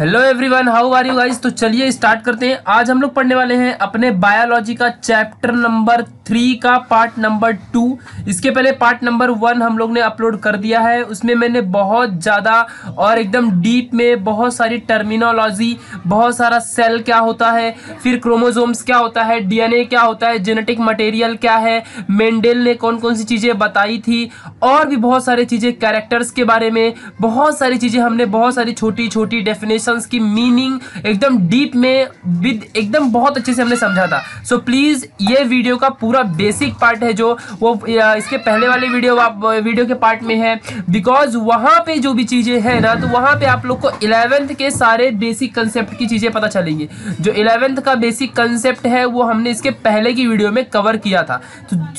Hello everyone, how are you guys. तो चलिए start करते हैं। आज हम लोग पढ़ने वाले हैं अपने बायोलॉजी का चैप्टर नंबर 3 का पार्ट नंबर 2। इसके पहले पार्ट नंबर 1 हम लोग ने अपलोड कर दिया है। उसमें मैंने बहुत ज़्यादा और एकदम डीप में बहुत सारी टर्मिनोलॉजी, बहुत सारा सेल क्या होता है, फिर क्रोमोसोम्स क्या होता है, डीएनए क्या होता है, जेनेटिक मटेरियल क्या है, मेंडेल ने कौन कौन सी चीज़ें बताई थी, और भी बहुत सारी चीज़ें, कैरेक्टर्स के बारे में बहुत सारी चीज़ें हमने, बहुत सारी छोटी छोटी डेफिनेशन की मीनिंग एकदम डीप में विद एकदम बहुत अच्छे से हमने समझा था। सो प्लीज ये वीडियो का पूरा बेसिक पार्ट है जो वो इसके पहले वाले वीडियो के पार्ट में है, बिकॉज वहां पे जो भी चीजें हैं ना, तो वहां पे आप लोग को 11th के सारे बेसिक कंसेप्ट की चीजें पता चलेंगी। जो 11th का बेसिक कंसेप्ट है वो हमने इसके पहले की वीडियो में कवर किया था।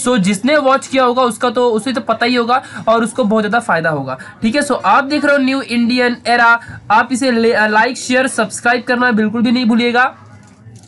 सो जिसने वॉच किया होगा उसका तो उसे तो पता ही होगा और उसको बहुत ज्यादा फायदा होगा। ठीक है, सो आप देख रहे हो न्यू इंडियन एरा। आप इसे लाइक शेयर सब्सक्राइब करना बिल्कुल भी नहीं भूलिएगा।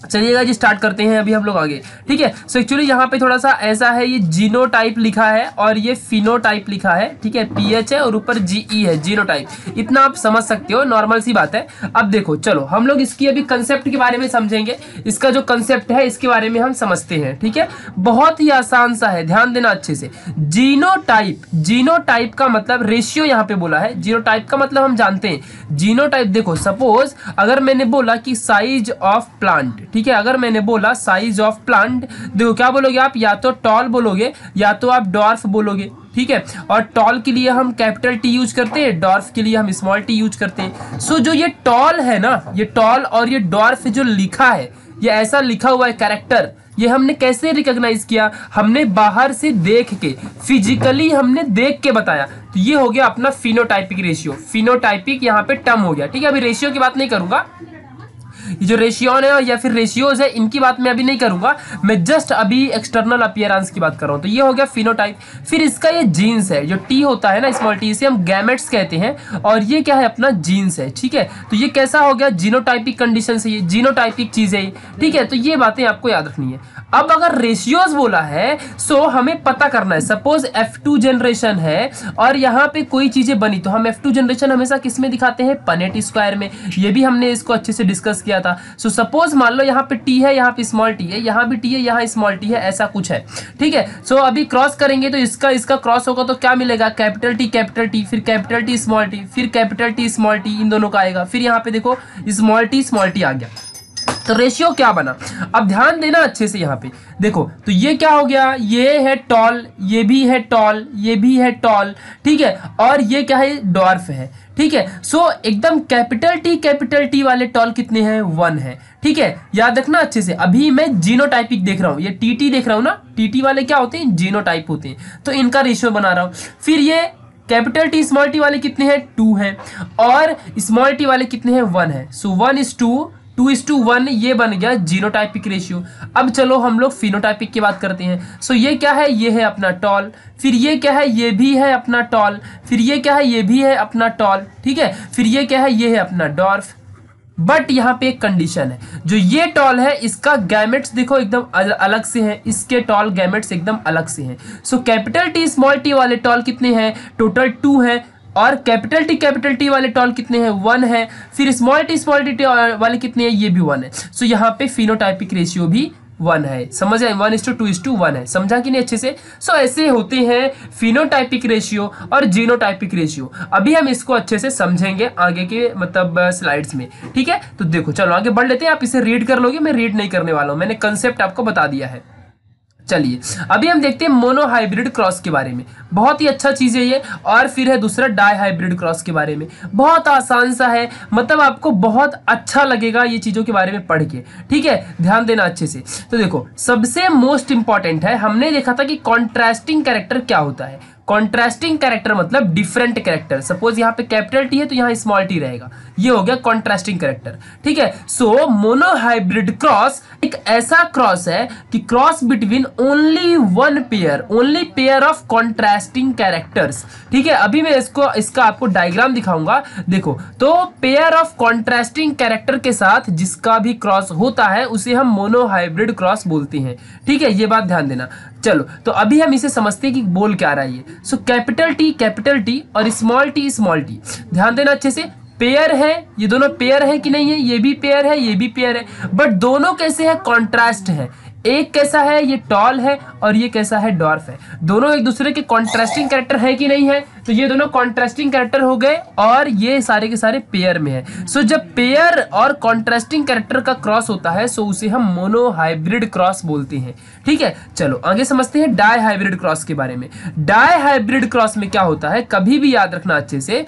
चलिएगा जी, स्टार्ट करते हैं अभी हम लोग आगे। ठीक है, सो एक्चुअली यहाँ पे थोड़ा सा ऐसा है, ये जीनोटाइप लिखा है और ये फिनोटाइप लिखा है। ठीक है, पीएच है और ऊपर जीई है, जीनोटाइप। इतना आप समझ सकते हो, नॉर्मल सी बात है। अब देखो, चलो हम लोग इसकी अभी कंसेप्ट के बारे में समझेंगे। इसका जो कंसेप्ट है इसके बारे में हम समझते हैं। ठीक है, बहुत ही आसान सा है, ध्यान देना अच्छे से। जीनोटाइप, जीनोटाइप का मतलब रेशियो यहाँ पे बोला है। जीनोटाइप का मतलब हम जानते हैं। जीनोटाइप देखो, सपोज अगर मैंने बोला कि साइज ऑफ प्लांट। ठीक है, अगर मैंने बोला साइज ऑफ प्लांट, देखो क्या बोलोगे आप, या तो टॉल बोलोगे या तो आप डॉर्फ बोलोगे। ठीक है, और टॉल के लिए हम कैपिटल टी यूज करते हैं, डॉर्फ के लिए हम स्मॉल टी यूज करते हैं। सो जो ये टॉल है ना, ये टॉल और ये डॉर्फ जो लिखा है, ये ऐसा लिखा हुआ है कैरेक्टर, ये हमने कैसे रिकॉग्नाइज किया, हमने बाहर से देख के, फिजिकली हमने देख के बताया। तो ये हो गया अपना फिनोटाइपिक रेशियो। फिनोटाइपिक यहाँ पे टर्म हो गया। ठीक है, अभी रेशियो की बात नहीं करूंगा, जो रेशियोन है या फिर रेशियोज है इनकी बात मैं अभी नहीं करूंगा, मैं जस्ट अभी एक्सटर्नल अपीयरेंस की बात कर रहा हूं। तो ये हो गया फिनोटाइप। फिर इसका ये जीन्स है, जो टी होता है ना स्मॉल टी, इसे हम गैमेट्स कहते हैं, और ये क्या है अपना जीन्स है। ठीक है, तो ये कैसा हो गया, जीनोटाइपिक कंडीशन से, ये जीनोटाइपिक चीज है। ठीक है, तो ये बातें आपको याद रखनी है। अब अगर रेशियोज बोला है, सो हमें पता करना है, सपोज F2 जनरेशन है और यहाँ पे कोई चीजें बनी, तो हम F2 जनरेशन हमेशा किस में दिखाते हैं, पनेट स्क्वायर में। ये भी हमने इसको अच्छे से डिस्कस किया था। सो सपोज मान लो यहाँ पे T है, यहाँ पे स्मॉल t है, यहाँ भी T है, यहाँ स्मॉल t है, ऐसा कुछ है। ठीक है, सो अभी क्रॉस करेंगे तो इसका इसका क्रॉस होगा तो क्या मिलेगा, कैपिटल T फिर कैपिटल T स्मॉल t फिर कैपिटल T स्मॉल t, इन दोनों का आएगा। फिर यहाँ पे देखो स्मॉल t आ गया। तो रेशियो क्या बना, अब ध्यान देना अच्छे से। यहाँ पे देखो, तो ये क्या हो गया, ये है टॉल, ये भी है टॉल, ये भी है टॉल। ठीक है, और ये क्या है, डॉर्फ है। ठीक है, सो एकदम कैपिटल टी वाले टॉल कितने हैं, 1 है। ठीक है, याद रखना अच्छे से। अभी मैं जीनोटाइपिक देख रहा हूँ, ये टीटी देख रहा हूँ ना, टीटी वाले क्या होते हैं, जीनोटाइप होते हैं, तो इनका रेशियो बना रहा हूँ। फिर ये कैपिटल टी स्मॉल टी वाले कितने हैं, 2 हैं, और स्मॉल टी वाले कितने हैं, 1 है। सो 1:2, 2:1, ये बन गया जीनोटाइपिक रेशियो। अब चलो हम लोग फिनोटाइपिक की बात करते हैं। सो ये क्या है, ये है अपना टॉल, फिर ये क्या है, ये भी है अपना टॉल, फिर ये क्या है, ये भी है अपना टॉल। ठीक है, फिर ये क्या है, ये है अपना डॉर्फ। बट यहाँ पे एक कंडीशन है, जो ये टॉल है इसका गैमेट्स देखो एकदम अलग से है, इसके टॉल गैमेट्स एकदम अलग से हैं। So capital T small T वाले टॉल कितने हैं, टोटल 2 हैं, और कैपिटल टी वाले टॉल कितने हैं, 1 है, फिर स्मॉल टी वाले कितने हैं, ये भी 1 है। सो यहाँ पे फिनोटाइपिक रेशियो भी 1 है। समझ आए, 1:2:1 है, समझा कि नहीं अच्छे से। सो ऐसे होते हैं फिनोटाइपिक रेशियो और जीनोटाइपिक रेशियो। अभी हम इसको अच्छे से समझेंगे आगे के मतलब स्लाइड्स में। ठीक है, तो देखो चलो आगे बढ़ लेते हैं। आप इसे रीड कर लोगे, मैं रीड नहीं करने वाला हूँ, मैंने कंसेप्ट आपको बता दिया है। चलिए अभी हम देखते हैं मोनोहाइब्रिड क्रॉस के बारे में, बहुत ही अच्छा चीज़ है ये। और फिर है दूसरा डाई हाइब्रिड क्रॉस के बारे में, बहुत आसान सा है, मतलब आपको बहुत अच्छा लगेगा ये चीज़ों के बारे में पढ़ के। ठीक है, ध्यान देना अच्छे से। तो देखो, सबसे मोस्ट इंपॉर्टेंट है, हमने देखा था कि कॉन्ट्रास्टिंग कैरेक्टर क्या होता है। कॉन्ट्रास्टिंग कैरेक्टर मतलब डिफरेंट कैरेक्टर। सपोज यहाँ पे कैपिटल टी है तो यहाँ स्मॉल टी रहेगा, ये हो गया कॉन्ट्रास्टिंग कैरेक्टर। ठीक है, सो मोनोहाइब्रिड क्रॉस एक ऐसा क्रॉस है कि cross between only 1 pair, only pair of contrasting characters. ठीक है, अभी मैं इसको इसका आपको डायग्राम दिखाऊंगा। देखो, तो पेयर ऑफ कॉन्ट्रास्टिंग कैरेक्टर के साथ जिसका भी क्रॉस होता है उसे हम मोनोहाइब्रिड क्रॉस बोलते हैं। ठीक है, ये बात ध्यान देना। चलो तो अभी हम इसे समझते हैं कि बोल क्या रहा है ये। सो कैपिटल टी और स्मॉल टी, ध्यान देना अच्छे से। पेयर है, ये दोनों पेयर है कि नहीं है, ये भी पेयर है, ये भी पेयर है, बट दोनों कैसे है, कॉन्ट्रास्ट है। एक कैसा है, ये टॉल है, और ये कैसा है, डॉर्फ है। दोनों एक दूसरे के कॉन्ट्रास्टिंग कैरेक्टर है कि नहीं है, तो ये दोनों कॉन्ट्रास्टिंग कैरेक्टर हो गए और ये सारे के सारे पेयर में है। सो जब पेयर और कॉन्ट्रास्टिंग कैरेक्टर का क्रॉस होता है सो उसे हम मोनोहाइब्रिड क्रॉस बोलते हैं। ठीक है, चलो आगे समझते हैं डाई हाइब्रिड क्रॉस के बारे में। डाई हाइब्रिड क्रॉस में क्या होता है, कभी भी याद रखना अच्छे से,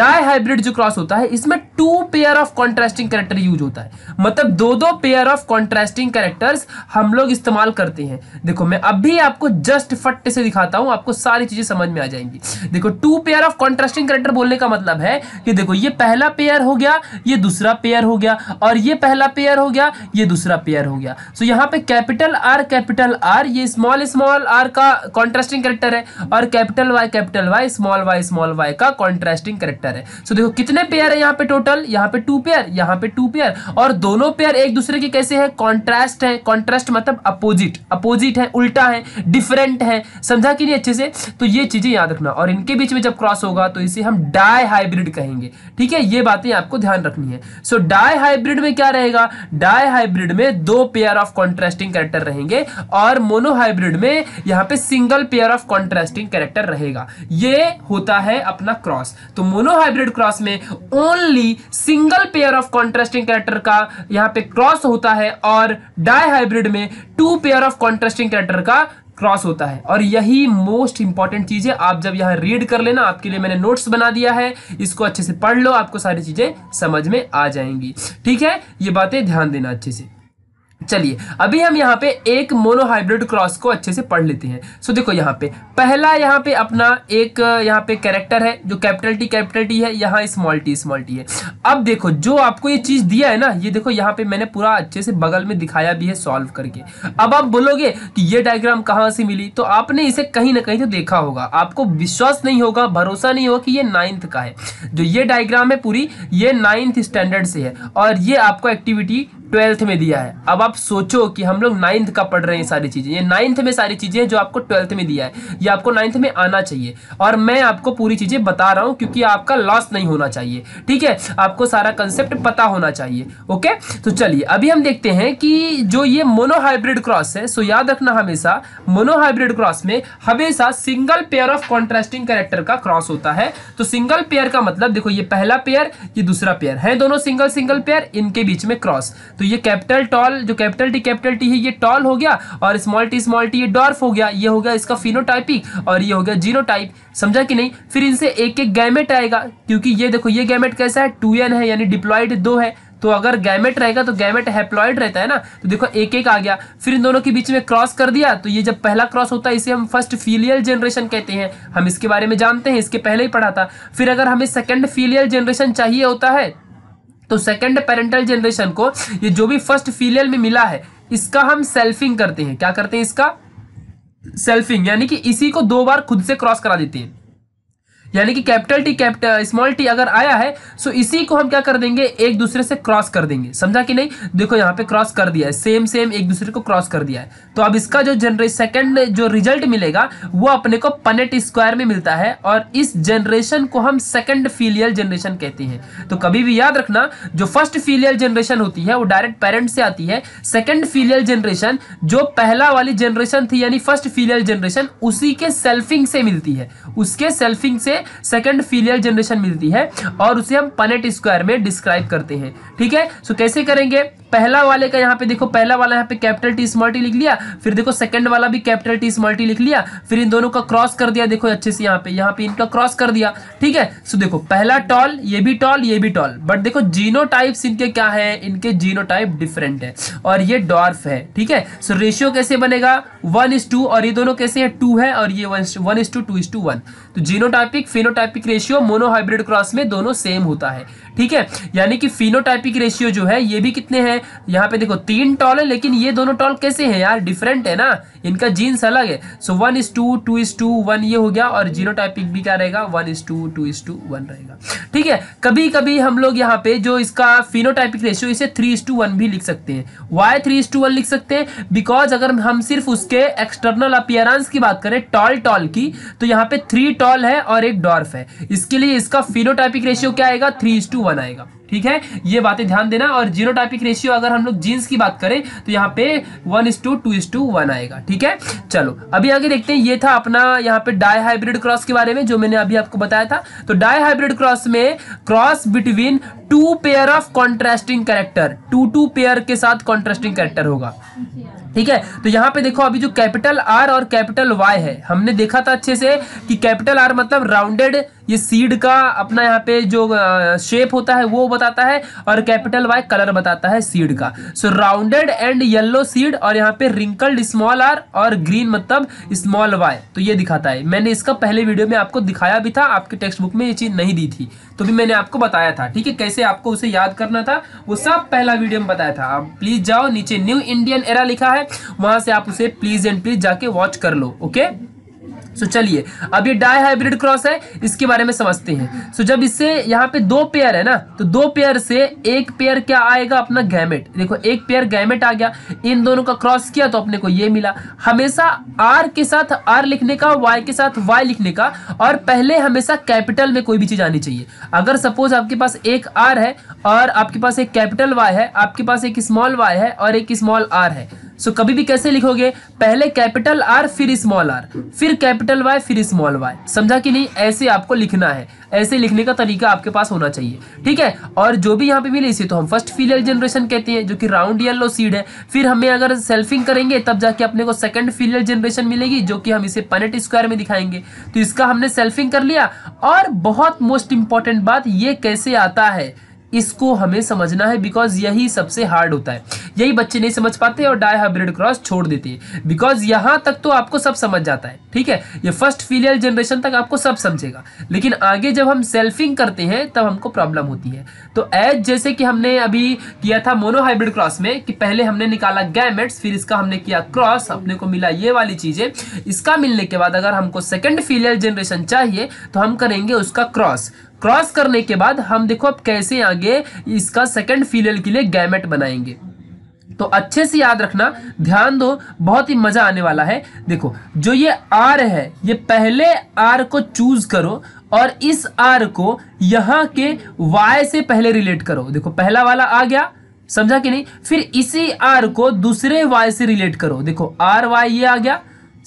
डाई हाइब्रिड जो क्रॉस होता है इसमें 2 pair of contrasting character use होता है, मतलब 2-2 पेयर ऑफ कॉन्ट्रास्टिंग कैरेक्टर्स हम लोग इस्तेमाल करते हैं। देखो मैं अब भी आपको जस्ट फट से दिखाता हूं, आपको सारी चीजें समझ में आ जाएंगी। देखो 2 पेयर ऑफ कॉन्ट्रास्टिंग कैरेक्टर बोलने का मतलब है कि देखो ये पहला पेयर हो गया, ये दूसरा पेयर हो गया, और ये पहला पेयर हो गया, ये दूसरा पेयर हो गया। सो यहां पे कैपिटल आर ये स्मॉल स्मॉल आर का कॉन्ट्रास्टिंग कैरेक्टर है, और कैपिटल वाई स्मॉल वाई का कॉन्ट्रास्टिंग कैरेक्टर है। सो देखो कितने पेयर है यहाँ पे टोटल, यहाँ पे 2 पेयर, यहाँ पे 2 पेयर, और दोनों पेयर एक दूसरे के कैसे है, कॉन्ट्रास्ट है। कॉन्ट्रास्ट मतलब अपोजिट, अपोजिट है, उल्टा है, डिफरेंट है, समझा कि नहीं अच्छे से। तो ये चीजें याद रखना, और इनके बीच में जब क्रॉस होगा तो इसे हम डाई हाइब्रिड कहेंगे। ठीक है, ये बातें आपको ध्यान रखनी है। सो डाई हाइब्रिड में क्या रहेगा, डाई हाइब्रिड में 2 पेयर ऑफ कॉन्ट्रास्टिंग कैरेक्टर रहेंगे, और मोनोहाइब्रिड में यहाँ पे single pair of contrasting character रहेगा। ये होता है अपना क्रॉस। तो मोनोहाइब्रिड क्रॉस में only single pair of contrasting character का यहाँ पे क्रॉस होता है, और डाई हाइब्रिड में 2 पेयर ऑफ कॉन्ट्रास्टिंग कैरेक्टर का क्रॉस होता है। और यही मोस्ट इंपॉर्टेंट चीज है, आप जब यहाँ रीड कर लेना, आपके लिए मैंने नोट्स बना दिया है, इसको अच्छे से पढ़ लो, आपको सारी चीजें समझ में आ जाएंगी। ठीक है, ये बातें ध्यान देना अच्छे से। चलिए अभी हम यहाँ पे एक मोनोहाइब्रिड क्रॉस को अच्छे से पढ़ लेते हैं। सो देखो यहाँ पे पहला, यहाँ पे अपना एक यहाँ पे कैरेक्टर है जो कैपिटल टी है, यहाँ स्मॉल टी है। अब देखो जो आपको ये चीज़ दिया है ना, ये देखो यहाँ पे मैंने पूरा अच्छे से बगल में दिखाया भी है सॉल्व करके। अब आप बोलोगे कि ये डायग्राम कहाँ से मिली, तो आपने इसे कहीं ना कहीं तो देखा होगा, आपको विश्वास नहीं होगा, भरोसा नहीं होगा कि ये 9th का है। जो ये डायग्राम है पूरी, ये 9th स्टैंडर्ड से है, और ये आपको एक्टिविटी 12th में दिया है। अब आप सोचो कि हम लोग 9th का पढ़ रहे हैं, सारी चीजें ये 9th में, सारी चीजें जो आपको 12th में दिया है ये आपको 9th में आना चाहिए। और मैं आपको पूरी चीजें बता रहा हूं क्योंकि आपका लॉस नहीं होना चाहिए। ठीक है, आपको सारा कंसेप्ट पता होना चाहिए। ओके, तो चलिए अभी हम देखते हैं कि जो ये मोनोहाइब्रिड क्रॉस है, सो याद रखना हमेशा मोनोहाइब्रिड क्रॉस में हमेशा single pair of contrasting character का क्रॉस होता है। तो सिंगल पेयर का मतलब देखो, ये पहला पेयर, ये दूसरा पेयर है, दोनों सिंगल पेयर, इनके बीच में क्रॉस। तो ये कैपिटल टॉल, जो कैपिटल टी है, ये टॉल हो गया, और स्मॉल टी ये डॉर्फ हो गया। ये हो गया इसका फिनोटाइपिक, और ये हो गया जीनोटाइप। समझा कि नहीं। फिर इनसे एक एक गैमेट आएगा, क्योंकि ये देखो ये गैमेट कैसा है, 2n है, यानी डिप्लॉइड 2 है। तो अगर गैमेट रहेगा तो गैमेट हैप्लॉइड रहता है ना, तो देखो एक एक आ गया। फिर इन दोनों के बीच में क्रॉस कर दिया, तो ये जब पहला क्रॉस होता है इसे हम फर्स्ट फीलियल जनरेशन कहते हैं, हम इसके बारे में जानते हैं, इसके पहले ही पढ़ा था। फिर अगर हमें सेकेंड फीलियल जनरेशन चाहिए होता है तो सेकंड पेरेंटल जनरेशन को ये जो भी फर्स्ट फीलियल में मिला है इसका हम सेल्फिंग करते हैं। क्या करते हैं, इसका सेल्फिंग, यानी कि इसी को 2 बार खुद से क्रॉस करा देते हैं। यानी कि कैपिटल टी स्मॉल टी अगर आया है सो इसी को हम क्या कर देंगे, एक दूसरे से क्रॉस कर देंगे। समझा कि नहीं। देखो यहाँ पे क्रॉस कर दिया है, सेम एक दूसरे को क्रॉस कर दिया है। तो अब इसका जो सेकंड जो रिजल्ट मिलेगा वो अपने को पनेट स्क्वायर में मिलता है, और इस जनरेशन को हम सेकंड फीलियल जनरेशन कहते हैं। तो कभी भी याद रखना, जो फर्स्ट फीलियल जनरेशन होती है वो डायरेक्ट पेरेंट से आती है। सेकेंड फीलियल जनरेशन जो पहला वाली जनरेशन थी, यानी फर्स्ट फीलियल जनरेशन, उसी के सेल्फिंग से मिलती है, उसके सेल्फिंग से सेकंड फीलियल जनरेशन मिलती है, और उसे हम पनेट स्क्वायर में डिस्क्राइब करते हैं। ठीक है, सो कैसे करेंगे, पहला वाले का यहाँ पे देखो, पहला वाला यहाँ पे कैपिटल टी स्मॉल टी लिख लिया, फिर देखो सेकंड वाला भी कैपिटल टी स्मॉल टी लिख लिया, फिर इन दोनों का क्रॉस कर दिया। देखो अच्छे से यहाँ पे इनका क्रॉस कर दिया। ठीक है, सो देखो पहला टॉल, ये भी टॉल, ये भी टॉल, बट देखो जीनोटाइप्स इनके क्या है, इनके जीनोटाइप डिफरेंट है, और ये डॉर्फ है। ठीक है, सो रेशियो कैसे बनेगा, 1:2, और ये दोनों कैसे है, 2 है, और ये 1:2, 2:1। तो genotypic phenotypic ratio monohybrid cross में दोनों सेम होता है। ठीक है, यानी कि फिनोटाइपिक रेशियो जो है ये भी कितने हैं, यहाँ पे देखो तीन टॉल है, लेकिन ये दोनों टॉल कैसे है यार, डिफरेंट है ना, इनका जीन्स अलग है। सो 1:2, 2:1 ये हो गया, और जीनोटाइपिक भी क्या रहेगा 1:2, 2:1 रहेगा। ठीक है, कभी कभी हम लोग यहाँ पे जो इसका फिनोटाइपिक रेशियो इसे 3:1 भी लिख सकते हैं। वाई 3:1 लिख सकते हैं, बिकॉज अगर हम सिर्फ उसके एक्सटर्नल अपीयरेंस की बात करें टॉल टॉल की, तो यहाँ पे 3 टॉल है और 1 डॉर्फ है, इसके लिए इसका फिनोटाइपिक रेशियो क्या आएगा 3:1 आएगा। ठीक है, ये बातें ध्यान देना। और जीनोटाइपिक रेशियो अगर हम लोग जीन्स की बात करें तो यहाँ पे 1:2, 2:1 आएगा। ठीक है, चलो अभी आगे देखते हैं। ये था अपना यहाँ पे डाई हाइब्रिड क्रॉस के बारे में जो मैंने अभी आपको बताया था। तो डाई हाइब्रिड क्रॉस में cross between 2 pair of contrasting character, 2-2 pair के साथ कॉन्ट्रास्टिंग कैरेक्टर होगा। ठीक है, तो यहाँ पे देखो अभी जो कैपिटल आर और कैपिटल वाई है, हमने देखा था अच्छे से कि कैपिटल आर मतलब राउंडेड ये सीड का अपना यहाँ पे जो शेप होता है वो बताता है, और कैपिटल वाई कलर बताता है सीड का। So rounded and yellow seed, और यहाँ पे रिंकल्ड स्मॉल आर और ग्रीन मतलब स्मॉल वाई, तो ये दिखाता है। मैंने इसका पहले वीडियो में आपको दिखाया भी था, आपके टेक्स्ट बुक में ये चीज़ नहीं दी थी तो भी मैंने आपको बताया था। ठीक है, कैसे आपको उसे याद करना था वो सब पहला वीडियो में बताया था। आप प्लीज़ जाओ नीचे न्यू इंडियन एरा लिखा है, वहाँ से आप उसे प्लीज़ एंड प्लीज़ जाके वॉच कर लो। ओके, सो चलिए अब ये डाई हाइब्रिड क्रॉस है इसके बारे में समझते हैं। सो जब इससे यहाँ पे 2 पेयर है ना, तो 2 पेयर से 1 पेयर क्या आएगा अपना गैमेट। देखो 1 पेयर गैमेट आ गया, इन दोनों का क्रॉस किया तो अपने को ये मिला। हमेशा आर के साथ आर लिखने का, वाई के साथ वाई लिखने का, और पहले हमेशा कैपिटल में कोई भी चीज़ आनी चाहिए। अगर सपोज आपके पास एक आर है और आपके पास एक कैपिटल वाई है, आपके पास एक स्मॉल वाई है और एक स्मॉल आर है, सो कभी भी कैसे लिखोगे, पहले कैपिटल आर फिर स्मॉल आर फिर कैपिटल वाई फिर स्मॉल वाई। समझा कि नहीं, ऐसे आपको लिखना है, ऐसे लिखने का तरीका आपके पास होना चाहिए। ठीक है, और जो भी यहाँ पे मिले इसे तो हम फर्स्ट फीलियल जनरेशन कहते हैं, जो कि राउंड येलो सीड है। फिर हमें अगर सेल्फिंग करेंगे तब जाके अपने को सेकंड फीलियल जनरेशन मिलेगी, जो कि हम इसे पनेट स्क्वायर में दिखाएंगे। तो इसका हमने सेल्फिंग कर लिया, और बहुत मोस्ट इंपॉर्टेंट बात ये कैसे आता है इसको हमें समझना है, बिकॉज यही सबसे हार्ड होता है, यही बच्चे नहीं समझ पाते और डाई हाइब्रिड क्रॉस छोड़ देते हैं। बिकॉज यहाँ तक तो आपको सब समझ जाता है, ठीक है, ये फर्स्ट फीलियल जनरेशन तक आपको सब समझेगा, लेकिन आगे जब हम सेल्फिंग करते हैं तब हमको प्रॉब्लम होती है। तो एज जैसे कि हमने अभी किया था मोनो हाइब्रिड क्रॉस में, कि पहले हमने निकाला गैमेट्स, फिर इसका हमने किया क्रॉस, अपने को मिला ये वाली चीज़ें। इसका मिलने के बाद अगर हमको सेकेंड फीलियल जनरेशन चाहिए तो हम करेंगे उसका क्रॉस। क्रॉस करने के बाद हम देखो अब कैसे आगे इसका सेकंड फीलियल के लिए गैमेट बनाएंगे। तो अच्छे से याद रखना, ध्यान दो, बहुत ही मज़ा आने वाला है। देखो जो ये आर है, ये पहले आर को चूज करो और इस आर को यहाँ के वाई से पहले रिलेट करो। देखो पहला वाला आ गया, समझा कि नहीं। फिर इसी आर को दूसरे वाई से रिलेट करो। देखो आर वाई ये आ गया,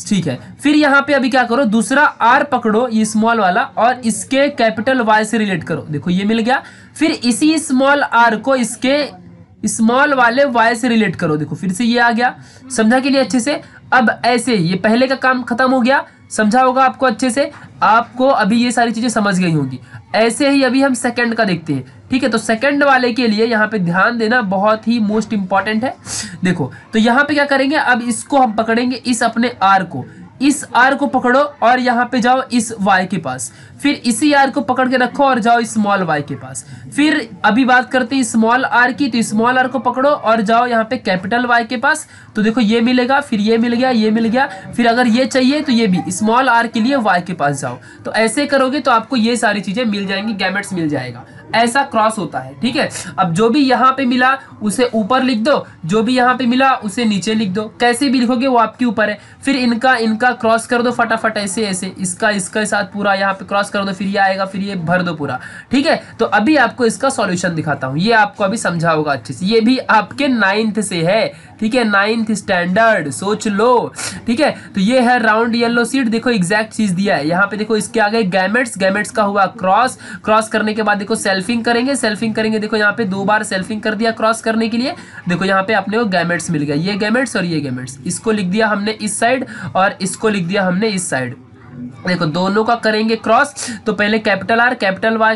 ठीक है। फिर यहाँ पे अभी क्या करो, दूसरा आर पकड़ो, ये स्मॉल वाला, और इसके कैपिटल वाई से रिलेट करो। देखो ये मिल गया। फिर इसी स्मॉल आर को इसके स्मॉल वाले वाई से रिलेट करो। देखो फिर से ये आ गया, समझा के लिए अच्छे से। अब ऐसे ये पहले का काम खत्म हो गया, समझा होगा आपको अच्छे से, आपको अभी ये सारी चीज़ें समझ गई होंगी। ऐसे ही अभी हम सेकंड का देखते हैं, ठीक है। तो सेकंड वाले के लिए यहाँ पे ध्यान देना, बहुत ही मोस्ट इम्पॉर्टेंट है। देखो तो यहाँ पे क्या करेंगे, अब इसको हम पकड़ेंगे, इस अपने आर को, इस आर को पकड़ो और यहाँ पे जाओ इस वाई के पास। फिर इसी आर को पकड़ के रखो और जाओ स्मॉल वाई के पास। फिर अभी बात करते हैं स्मॉल आर की, तो स्मॉल आर को पकड़ो और जाओ यहाँ पे कैपिटल वाई के पास। तो देखो ये मिलेगा, फिर ये मिल गया, ये मिल गया। फिर अगर ये चाहिए तो ये भी स्मॉल आर के लिए वाई के पास जाओ। तो ऐसे करोगे तो आपको ये सारी चीज़ें मिल जाएंगी, गैमेट्स मिल जाएगा। ऐसा क्रॉस होता है, ठीक है। अब जो भी यहाँ पे मिला उसे ऊपर लिख दो, जो भी यहाँ पे मिला उसे नीचे लिख दो, कैसे भी लिखोगे वो आपके ऊपर है। फिर इनका इनका क्रॉस कर दो फटाफट, ऐसे ऐसे, इसका इसके साथ पूरा यहाँ पे क्रॉस कर दो, फिर ये आएगा, फिर ये भर दो पूरा, ठीक है। तो अभी आपको इसका सॉल्यूशन दिखाता हूँ, ये आपको अभी समझा होगा अच्छे से। ये भी आपके 9th से है, ठीक है, 9th स्टैंडर्ड, सोच लो, ठीक है। तो ये है राउंड येलो सीड, देखो एग्जैक्ट चीज़ दिया है। यहाँ पे देखो इसके आगे गैमेट्स, गैमेट्स का हुआ क्रॉस, क्रॉस करने के बाद देखो सेल्फिंग करेंगे, सेल्फिंग करेंगे। देखो यहाँ पे 2 बार सेल्फिंग कर दिया क्रॉस करने के लिए। देखो यहाँ पे अपने को गैमेट्स मिल गया, ये गैमेट्स और ये गैमेट्स। इसको लिख दिया हमने इस साइड और इसको लिख दिया हमने इस साइड। देखो दोनों का करेंगे क्रॉस, तो पहले कैपिटल आर कैपिटल वाई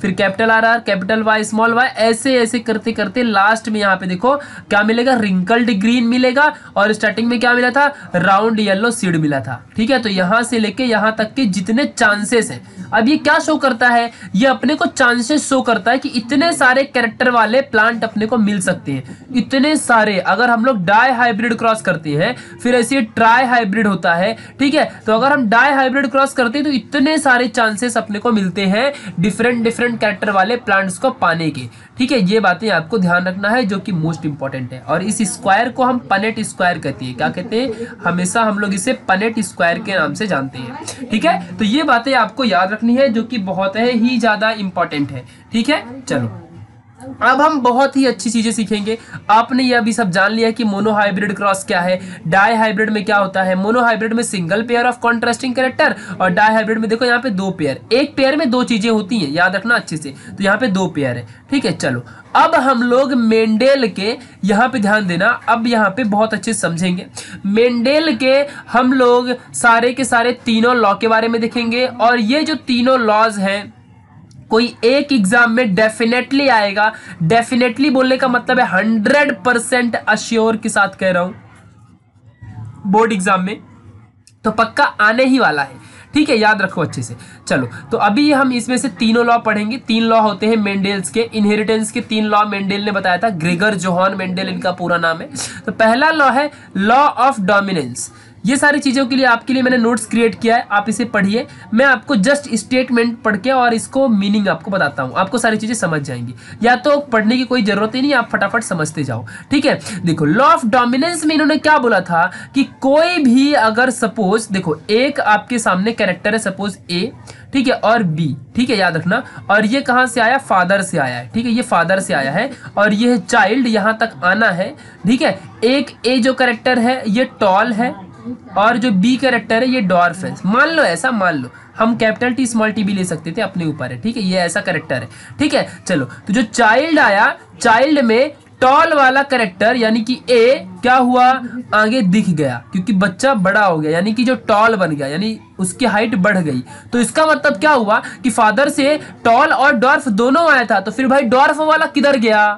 फिर capital R R capital Y small Y, ऐसे ऐसे करते करते लास्ट में यहाँ पे देखो क्या मिलेगा, रिंकल्ड ग्रीन मिलेगा। और स्टार्टिंग में क्या मिला था, राउंड येलो सीड मिला था। ठीक है, तो यहाँ से लेके यहाँ तक के जितने चांसेस हैं। अब ये क्या शो करता है, ये अपने को चांसेस शो करता है कि इतने सारे कैरेक्टर वाले प्लांट अपने को मिल सकते हैं, इतने सारे। अगर हम लोग डाई हाइब्रिड क्रॉस करते हैं, फिर ऐसे ट्राई हाइब्रिड होता है, ठीक है, तो अगर हम डाई हाइब्रिड क्रॉस करते हैं तो इतने सारे चांसेस अपने को मिलते हैं डिफरेंट डिफरेंट कैरेक्टर वाले प्लांट्स को पाने के। ठीक है, ये बातें आपको ध्यान रखना है जो कि मोस्ट इंपॉर्टेंट है। और इस स्क्वायर को हम पनेट स्क्वायर कहते हैं, क्या कहते हैं, हमेशा हम लोग इसे पनेट स्क्वायर के नाम से जानते हैं। ठीक है, तो ये बातें आपको याद रखनी है जो कि बहुत ही ज़्यादा इंपॉर्टेंट है। ठीक है, चलो अब हम बहुत ही अच्छी चीज़ें सीखेंगे। आपने यह भी सब जान लिया कि मोनो हाइब्रिड क्रॉस क्या है, डाई हाइब्रिड में क्या होता है। मोनो हाइब्रिड में single pair of contrasting character, और डाई हाइब्रिड में देखो यहाँ पे दो पेयर, एक पेयर में दो चीज़ें होती हैं, याद रखना अच्छे से। तो यहाँ पे दो पेयर है। ठीक है, चलो अब हम लोग मेंडेल के, यहाँ पे ध्यान देना, अब यहाँ पे बहुत अच्छे से समझेंगे। मेंडेल के हम लोग सारे के सारे तीनों लॉ के बारे में देखेंगे, और ये जो तीनों लॉज हैं कोई एक एग्जाम में डेफिनेटली आएगा। डेफिनेटली बोलने का मतलब है 100% अश्योर के साथ कह रहा हूं, बोर्ड एग्जाम में तो पक्का आने ही वाला है। ठीक है, याद रखो अच्छे से। चलो तो अभी हम इसमें से तीनों लॉ पढ़ेंगे। तीन लॉ होते हैं मेंडेल्स के, इनहेरिटेंस के तीन लॉ मेंडेल ने बताया था, ग्रेगर जोहान मेंडेल इनका पूरा नाम है। तो पहला लॉ है लॉ ऑफ डोमिनेंस। ये सारी चीज़ों के लिए आपके लिए मैंने नोट्स क्रिएट किया है, आप इसे पढ़िए। मैं आपको जस्ट स्टेटमेंट पढ़ के और इसको मीनिंग आपको बताता हूँ, आपको सारी चीज़ें समझ जाएंगी, या तो पढ़ने की कोई ज़रूरत ही नहीं, आप फटाफट समझते जाओ। ठीक है, देखो लॉ ऑफ डोमिनेंस में इन्होंने क्या बोला था कि कोई भी अगर सपोज देखो एक आपके सामने कैरेक्टर है, सपोज ए, ठीक है, और बी, ठीक है, याद रखना। और ये कहाँ से आया, फादर से आया है। ठीक है, ये फादर से आया है और ये चाइल्ड यहाँ तक आना है। ठीक है, एक ए जो कैरेक्टर है ये टॉल है और जो बी कैरेक्टर है ये डॉर्फ है, मान लो, ऐसा मान लो, हम कैपिटल टी स्मॉल टी भी ले सकते थे, अपने ऊपर है। ठीक है, ये ऐसा कैरेक्टर है। ठीक है, चलो तो जो चाइल्ड आया, चाइल्ड में टॉल वाला कैरेक्टर यानी कि ए क्या हुआ, आगे दिख गया क्योंकि बच्चा बड़ा हो गया, यानी कि जो टॉल बन गया यानी उसकी हाइट बढ़ गई। तो इसका मतलब क्या हुआ कि फादर से टॉल और डॉर्फ दोनों आया था, तो फिर भाई डॉर्फ वाला किधर गया,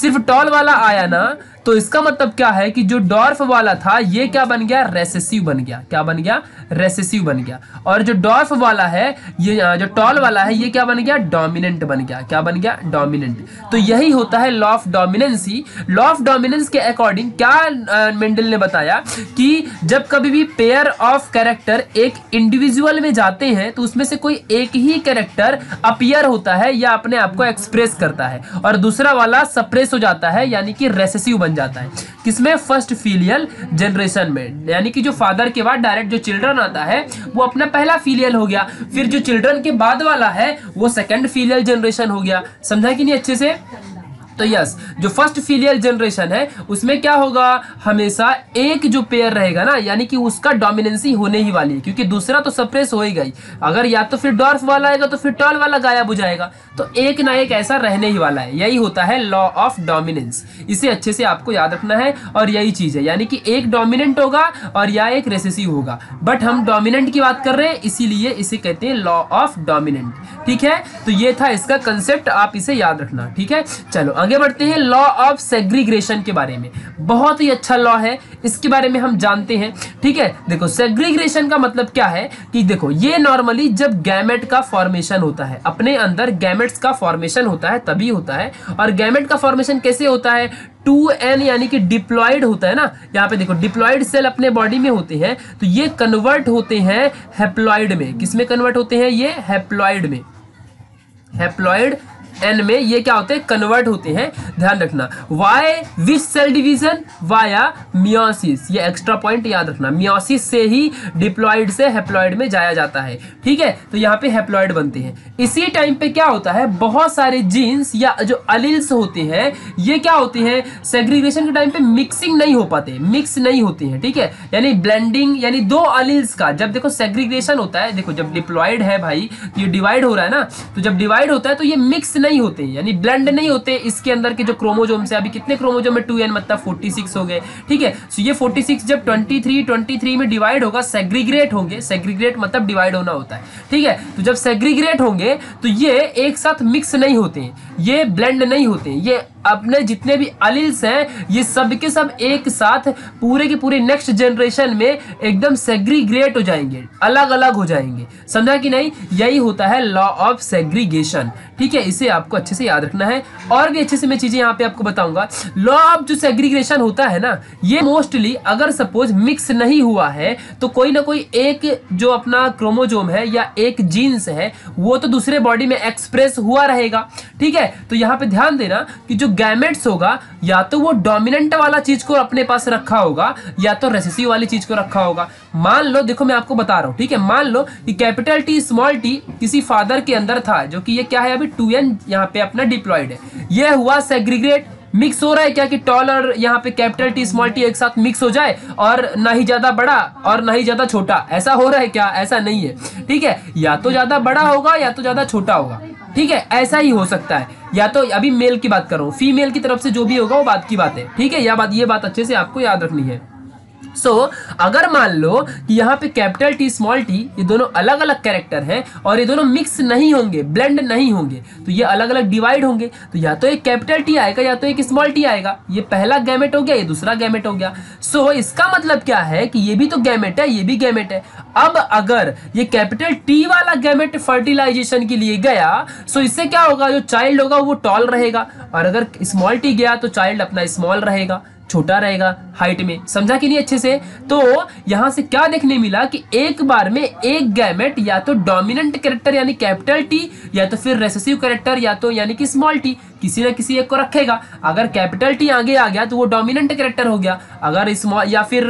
सिर्फ टॉल वाला आया ना। तो इसका मतलब क्या है कि जो डॉर्फ वाला था ये क्या बन गया, रेसेसिव बन गया। क्या बन गया, रेसेसिव बन गया। और जो डॉर्फ वाला है, ये जो टॉल वाला है, ये क्या बन गया, डोमिनेंट बन गया। क्या बन गया, डोमिनेंट। तो यही होता है लॉ ऑफ डोमिनेंस। ही लॉ ऑफ डोमिनेंस के अकॉर्डिंग क्या मेंडल ने बताया कि जब कभी भी पेयर ऑफ कैरेक्टर एक इंडिविजुअल में जाते हैं तो उसमें से कोई एक ही कैरेक्टर अपीयर होता है या अपने आप को एक्सप्रेस करता है, और दूसरा वाला सप्रेस हो जाता है यानी कि रेसेसिव बन जाता है। किसमें, फर्स्ट फीलियल जनरेशन में, यानी कि जो फादर के बाद डायरेक्ट जो चिल्ड्रन आता है वो अपना पहला फीलियल हो गया, फिर जो चिल्ड्रन के बाद वाला है वो सेकंड फीलियल जनरेशन हो गया। समझा कि नहीं अच्छे से? तो यस, जो फर्स्ट फीलियल जनरेशन है उसमें क्या होगा, हमेशा एक जो पेयर रहेगा ना यानी कि उसका डोमिनेंसी होने ही वाली है, क्योंकि दूसरा तो सप्रेस होएगा ही। अगर या तो फिर डॉर्फ वाला आएगा तो फिर टॉल वाला गायब हो जाएगा, तो एक ना एक ऐसा रहने ही वाला है। यही होता है लॉ ऑफ डोमिनेंस, इसे अच्छे से आपको याद रखना है। और यही चीज़ है, यानी कि एक डोमिनेंट होगा और या एक रेसेसिव होगा, बट हम डोमिनेंट की बात कर रहे हैं इसीलिए इसे कहते हैं लॉ ऑफ डोमिनेंट। ठीक है, तो ये था इसका कंसेप्ट, आप इसे याद रखना। ठीक है, चलो आगे बढ़ते हैं लॉ ऑफ सेग्रीग्रेशन के बारे में। बहुत ही अच्छा लॉ है, इसके बारे में हम जानते हैं। ठीक है, देखो सेग्रीग्रेशन का मतलब क्या है कि देखो ये नॉर्मली जब गैमेट का फॉर्मेशन होता है, अपने अंदर गैमेट्स का फॉर्मेशन होता है तभी होता है। और गैमेट का फॉर्मेशन कैसे होता है, 2n यानी कि डिप्लॉयड होता है ना, यहाँ पे देखो डिप्लॉयड सेल अपने बॉडी में होते हैं, तो ये कन्वर्ट होते हैं हैप्लॉयड में। किसमें कन्वर्ट होते हैं, ये हैप्लॉयड में, हैप्लॉयड एन में ये क्या होते हैं, कन्वर्ट होते हैं, ध्यान रखना। Y which cell division, via meiosis, ये एक्स्ट्रा पॉइंट याद रखना, मियोसिस से ही डिप्लॉइड से हैप्लॉइड में जाया जाता है। ठीक है, तो यहाँ पे हैप्लॉइड बनते हैं। इसी टाइम पे क्या होता है, बहुत सारे जीन्स या जो अलील्स होते हैं ये क्या होते हैं, सेग्रीगेशन के टाइम पे मिक्सिंग नहीं हो पाते, मिक्स नहीं होते हैं। ठीक है, यानी ब्लेंडिंग, यानी दो अलील्स का जब देखो सेग्रीगेशन होता है, देखो जब डिप्लॉइड है भाई, ये डिवाइड हो रहा है ना, तो जब डिवाइड होता है तो ये मिक्स नहीं होते, यानी ब्लेंड नहीं होते इसके अंदर के जो क्रोमोजोम्स है। अभी कितने क्रोमोजोम है, 2n मतलब 46 हो गए, ठीक है। सो ये 46 जब 23 में डिवाइड होगा, सेग्रीग्रेट होंगे, सेग्रीग्रेट मतलब डिवाइड होना होता है, ठीक है। तो जब सेग्रीग्रेट होंगे तो ये एक साथ मिक्स नहीं होते हैं, ये ब्लेंड नहीं होते हैं, ये अपने जितने भी अलील्स हैं ये सब के सब एक साथ पूरे के पूरे नेक्स्ट जनरेशन में एकदम सेग्रीग्रेट हो जाएंगे, अलग अलग हो जाएंगे, समझा कि नहीं। यही होता है लॉ ऑफ सेग्रीगेशन, ठीक है। इसे आपको अच्छे से याद रखना है और भी अच्छे से मैं चीज़ें यहाँ पे आपको बताऊंगा। लॉ ऑफ जो सेग्रीगेशन होता है ना, ये मोस्टली अगर सपोज मिक्स नहीं हुआ है तो कोई ना कोई एक जो अपना क्रोमोजोम है या एक जीन्स है वो तो दूसरे बॉडी में एक्सप्रेस हुआ रहेगा, ठीक है। तो यहाँ पे ध्यान देना कि जो गैमेट्स होगा या तो वो डोमिनेंट वाला चीज को अपने पास रखा होगा या तो रेसेसिव वाली चीज को रखा होगा। मान लो, देखो मैं आपको बता रहा हूं, ठीक है। मान लो कि कैपिटल T स्मॉल t किसी फादर के अंदर था, जो कि ये क्या है अभी 2n यहां पे अपना डिप्लॉयड है। ये हुआ सेग्रीगेट, मिक्स हो रहा है क्या कि टॉल और यहाँ पे कैपिटल टी स्मॉल टी एक साथ मिक्स हो जाए, और ना ही ज्यादा बड़ा और ना ही ज्यादा छोटा, ऐसा हो रहा है क्या? ऐसा नहीं है, ठीक है। या तो ज्यादा बड़ा होगा या तो ज्यादा छोटा होगा, ठीक है, ऐसा ही हो सकता है। या तो अभी मेल की बात कर रहा हूं, फीमेल की तरफ से जो भी होगा वो बात की बात है, ठीक है। ये बात अच्छे से आपको याद रखनी है। सो अगर मान लो कि यहाँ पे कैपिटल टी स्मॉल टी ये दोनों अलग अलग कैरेक्टर हैं और ये दोनों मिक्स नहीं होंगे, ब्लेंड नहीं होंगे, तो ये अलग अलग डिवाइड होंगे। तो या तो एक कैपिटल टी आएगा या तो एक स्मॉल टी आएगा। ये पहला गैमेट हो गया, ये दूसरा गैमेट हो गया। सो इसका मतलब क्या है कि ये भी तो गैमेट है, ये भी गैमेट है। अब अगर ये कैपिटल टी वाला गैमेट फर्टिलाइजेशन के लिए गया, सो इससे क्या होगा, जो चाइल्ड होगा वो टॉल रहेगा, और अगर स्मॉल टी गया तो चाइल्ड अपना स्मॉल रहेगा, छोटा रहेगा हाइट में, समझा कि नहीं अच्छे से। तो यहां से क्या देखने मिला कि एक बार में एक गैमेट या तो डोमिनेंट कैरेक्टर यानी कैपिटल टी या तो फिर रेसेसिव कैरेक्टर या तो यानी कि स्मॉल टी, किसी ना किसी एक को रखेगा। अगर कैपिटल टी आगे आ गया तो वो डोमिनेंट कैरेक्टर हो गया, अगर स्मॉल या फिर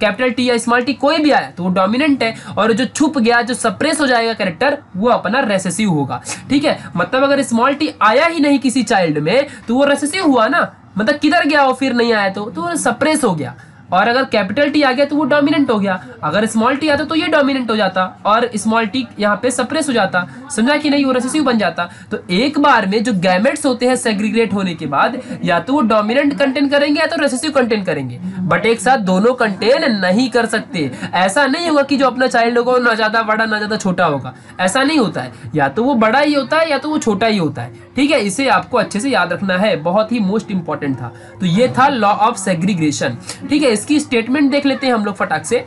कैपिटल टी या स्मॉल टी कोई भी आया तो वो डोमिनेंट है, और जो छुप गया, जो सप्रेस हो जाएगा कैरेक्टर, वो अपना रेसेसिव होगा, ठीक है। मतलब अगर स्मॉल टी आया ही नहीं किसी चाइल्ड में तो वो रेसेसिव हुआ ना, मतलब किधर गया वो फिर नहीं आया तो सप्रेस हो गया, और अगर कैपिटल टी आ गया तो वो डोमिनेंट हो गया, अगर स्मॉल टी आता तो ये डोमिनेंट हो जाता और स्मॉल टी यहाँ पे सप्रेस हो जाता, समझा कि नहीं, वो रेसेसिव बन जाता। तो एक बार में जो गैमेट्स होते हैं सेग्रीगेट होने के बाद या तो वो डोमिनेंट कंटेन करेंगे या तो रेसेसिव कंटेन करेंगे, बट एक साथ दोनों कंटेन नहीं कर सकते। ऐसा नहीं होगा कि जो अपना चाइल्ड होगा ना ज़्यादा बड़ा ना ज़्यादा छोटा होगा, ऐसा नहीं होता है, या तो वो बड़ा ही होता है या तो वो छोटा ही होता है, ठीक है। इसे आपको अच्छे से याद रखना है, बहुत ही मोस्ट इंपॉर्टेंट था। तो ये था लॉ ऑफ सेग्रीगेशन, ठीक है। इसकी स्टेटमेंट देख लेते हैं हम लोग फटाक से,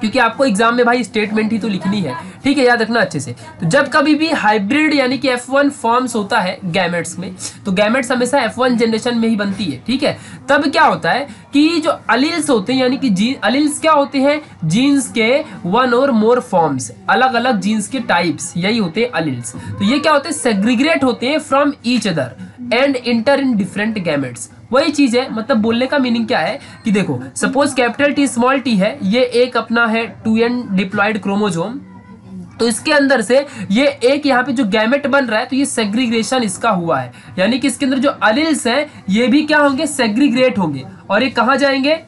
क्योंकि आपको एग्जाम में भाई स्टेटमेंट ही तो लिखनी है, ठीक है, याद रखना अच्छे से। तो जब कभी भी हाइब्रिड यानी कि F1 फॉर्म्स होता है गैमेट्स में, तो गैमेट्स हमेशा F1 जनरेशन में ही बनती है, ठीक है। तब क्या होता है कि जो अलील्स होते हैं यानी कि अलील्स क्या होते हैं, जीन्स के वन और मोर फॉर्म्स, अलग अलग जीन्स के टाइप्स, यही होते हैं अलील्स। तो ये क्या होते हैं, सेग्रीगेट होते हैं from each other and enter in different gametes, वही चीज है। मतलब बोलने का मीनिंग क्या है कि देखो suppose capital T small T है, ये एक अपना है 2n डिप्लॉयड क्रोमोजोम, तो इसके अंदर से ये एक यहाँ पे जो गैमेट बन रहा है तो ये सेग्रीगेशन इसका हुआ है, यानी कि इसके अंदर जो अलील्स हैं ये भी क्या होंगे, सेग्रीगेट होंगे, और ये कहाँ जाएंगे,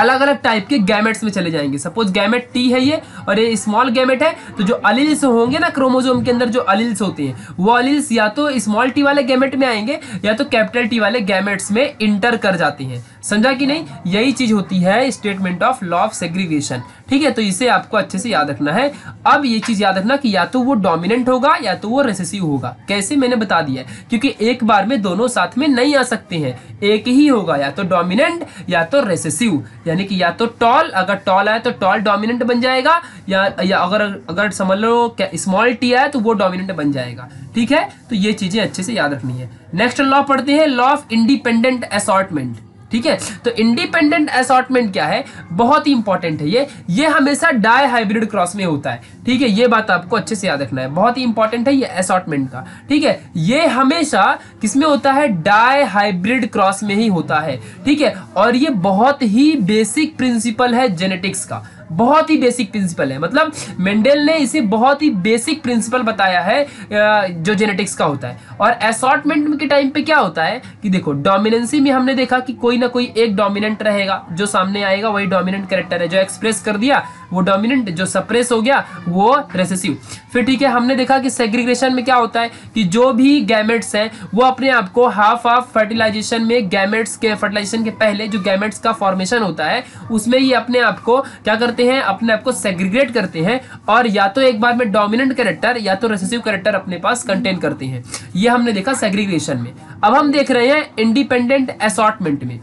अलग अलग टाइप के गैमेट्स में चले जाएंगे। सपोज गैमेट टी है ये और ये स्मॉल गैमेट है, तो जो अलील्स होंगे ना क्रोमोजोम के अंदर, जो अलील्स होते हैं वो अलील्स या तो स्मॉल टी वाले गैमेट में आएंगे या तो कैपिटल टी वाले गैमेट्स में इंटर कर जाते हैं, समझा कि नहीं। यही चीज़ होती है statement of law of segregation, ठीक है। तो इसे आपको अच्छे से याद रखना है। अब ये चीज़ याद रखना कि या तो वो डोमिनेंट होगा या तो वो रेसेसिव होगा, कैसे मैंने बता दिया है, क्योंकि एक बार में दोनों साथ में नहीं आ सकते हैं, एक ही होगा, या तो डोमिनेंट या तो रेसेसिव, यानी कि या तो टॉल, अगर टॉल आया तो टॉल डोमिनेंट बन जाएगा, या अगर समझ लो स्मॉल टी आया तो वो डोमिनेंट बन जाएगा, ठीक है। तो ये चीज़ें अच्छे से याद रखनी है। नेक्स्ट लॉ पढ़ते हैं, लॉ ऑफ इंडिपेंडेंट असॉर्टमेंट, ठीक है। तो इंडिपेंडेंट असॉर्टमेंट क्या है, बहुत ही इंपॉर्टेंट है ये हमेशा डाई हाइब्रिड क्रॉस में होता है, ठीक है। ये बात आपको अच्छे से याद रखना है, बहुत ही इंपॉर्टेंट है ये असॉर्टमेंट का, ठीक है। ये हमेशा किसमें होता है, डाई हाइब्रिड क्रॉस में ही होता है, ठीक है। और ये बहुत ही बेसिक प्रिंसिपल है जेनेटिक्स का, बहुत ही बेसिक प्रिंसिपल है, मतलब मेंडेल ने इसे बहुत ही बेसिक प्रिंसिपल बताया है जो जेनेटिक्स का होता है। और असॉर्टमेंट के टाइम पे क्या होता है कि देखो डोमिनेंसी में हमने देखा कि कोई ना कोई एक डोमिनेंट रहेगा, जो सामने आएगा वही डोमिनेंट कैरेक्टर है, जो एक्सप्रेस कर दिया वो डोमिनेंट, जो सप्रेस हो गया वो रेसेसिव। फिर ठीक है, हमने देखा कि सेग्रीगेशन में क्या होता है कि जो भी गैमेट्स हैं वो अपने आप को हाफ हाफ फर्टिलाइजेशन में, गैमेट्स के फर्टिलाइजेशन के पहले जो गैमेट्स का फॉर्मेशन होता है उसमें ही अपने आप को क्या करते हैं, अपने आप को सेग्रीगेट करते हैं और या तो एक बार में डोमिनेंट कैरेक्टर या तो रेसेसिव कैरेक्टर अपने पास कंटेन करते हैं। ये हमने देखा सेग्रीगेशन में। अब हम देख रहे हैं इंडिपेंडेंट असॉर्टमेंट में।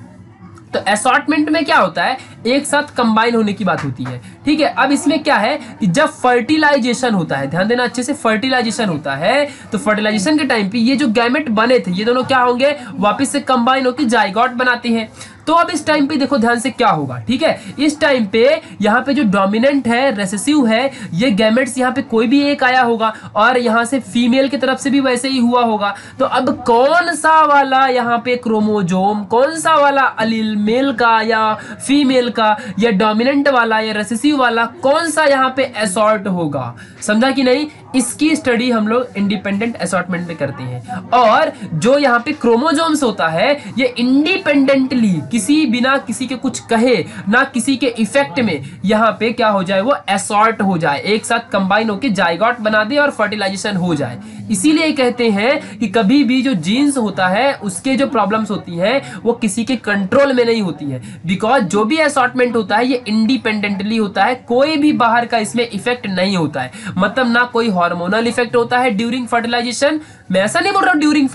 तो असॉर्टमेंट में क्या होता है, एक साथ कंबाइन होने की बात होती है। ठीक है, अब इसमें क्या है कि जब फर्टिलाइजेशन होता है, ध्यान देना अच्छे से, फर्टिलाइजेशन होता है तो फर्टिलाइजेशन के टाइम पे ये जो गैमेट बने थे ये दोनों क्या होंगे, वापस से कंबाइन होकर जाइगोट बनाते हैं। तो अब इस टाइम पे देखो ध्यान से क्या होगा। ठीक है, इस टाइम पे यहाँ पे जो डोमिनेंट है, रेसेसिव है, ये गैमेट्स यहाँ पे कोई भी एक आया होगा और यहाँ से फीमेल की तरफ से भी वैसे ही हुआ होगा। तो अब कौन सा वाला यहाँ पे क्रोमोजोम, कौन सा वाला अलील, मेल का या फीमेल का, या डोमिनेंट वाला या रेसेसिव वाला, कौन सा यहाँ पे असॉर्ट होगा, समझा कि नहीं? इसकी स्टडी हम लोग इंडिपेंडेंट असॉर्टमेंट में करते हैं। और जो यहाँ पे क्रोमोजोम्स होता है ये इंडिपेंडेंटली, किसी बिना किसी के कुछ कहे ना किसी के इफेक्ट में यहाँ पे क्या हो जाए, वो असॉर्ट हो जाए, एक साथ कंबाइन होकर जाइगोट बना दे और फर्टिलाइजेशन हो जाए। इसीलिए कहते हैं कि कभी भी जो जीन्स होता है उसके जो प्रॉब्लम्स होती हैं वो किसी के कंट्रोल में नहीं होती है, बिकॉज जो भी असॉर्टमेंट होता है ये इंडिपेंडेंटली होता है, कोई भी बाहर का इसमें इफेक्ट नहीं होता है। मतलब ना कोई हार्मोनल इफेक्ट होता है ड्यूरिंग फर्टिलाइजेशन, मैं ऐसा नहीं बोल रहा हूँ ड्यूरिंग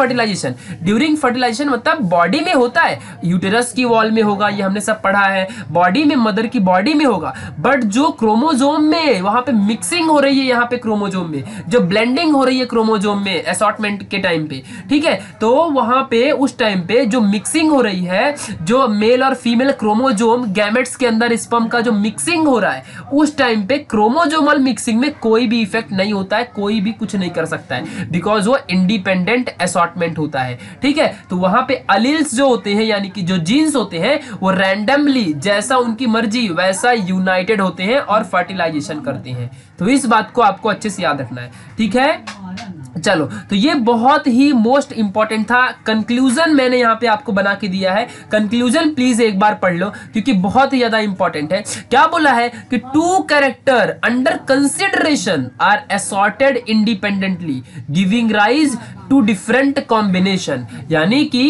फर्टिलाइजेशन मतलब बॉडी में होता है, यूटेरस की वॉल में होगा, ये हमने सब पढ़ा है, बॉडी में, मदर की बॉडी में होगा। बट जो क्रोमोजोम में वहां पे मिक्सिंग हो रही है, यहाँ पे क्रोमोजोम में जो ब्लेंडिंग हो रही है क्रोमोजोम में असॉर्टमेंट के टाइम पे, ठीक है, तो वहां पे उस टाइम पे जो मिक्सिंग हो रही है, जो मेल और फीमेल क्रोमोजोम गैमेट्स के अंदर स्पर्म का जो मिक्सिंग हो रहा है, उस टाइम पे क्रोमोजोमल मिक्सिंग में कोई भी इफेक्ट नहीं होता है, कोई भी कुछ नहीं कर सकता है, बिकॉज वो इंडिपेंडेंट असॉर्टमेंट होता है। ठीक है, तो वहां पे अलील्स जो होते हैं, यानी कि जो जीन्स होते हैं, वो रैंडमली जैसा उनकी मर्जी वैसा यूनाइटेड होते हैं और फर्टिलाइजेशन करते हैं। तो इस बात को आपको अच्छे से याद रखना है। ठीक है, चलो, तो ये बहुत ही मोस्ट इंपॉर्टेंट था। कंक्लूजन मैंने यहाँ पे आपको बना के दिया है, कंक्लूजन प्लीज एक बार पढ़ लो क्योंकि बहुत ही ज्यादा इंपॉर्टेंट है। क्या बोला है कि two character under consideration are assorted independently giving rise to different combination. यानी कि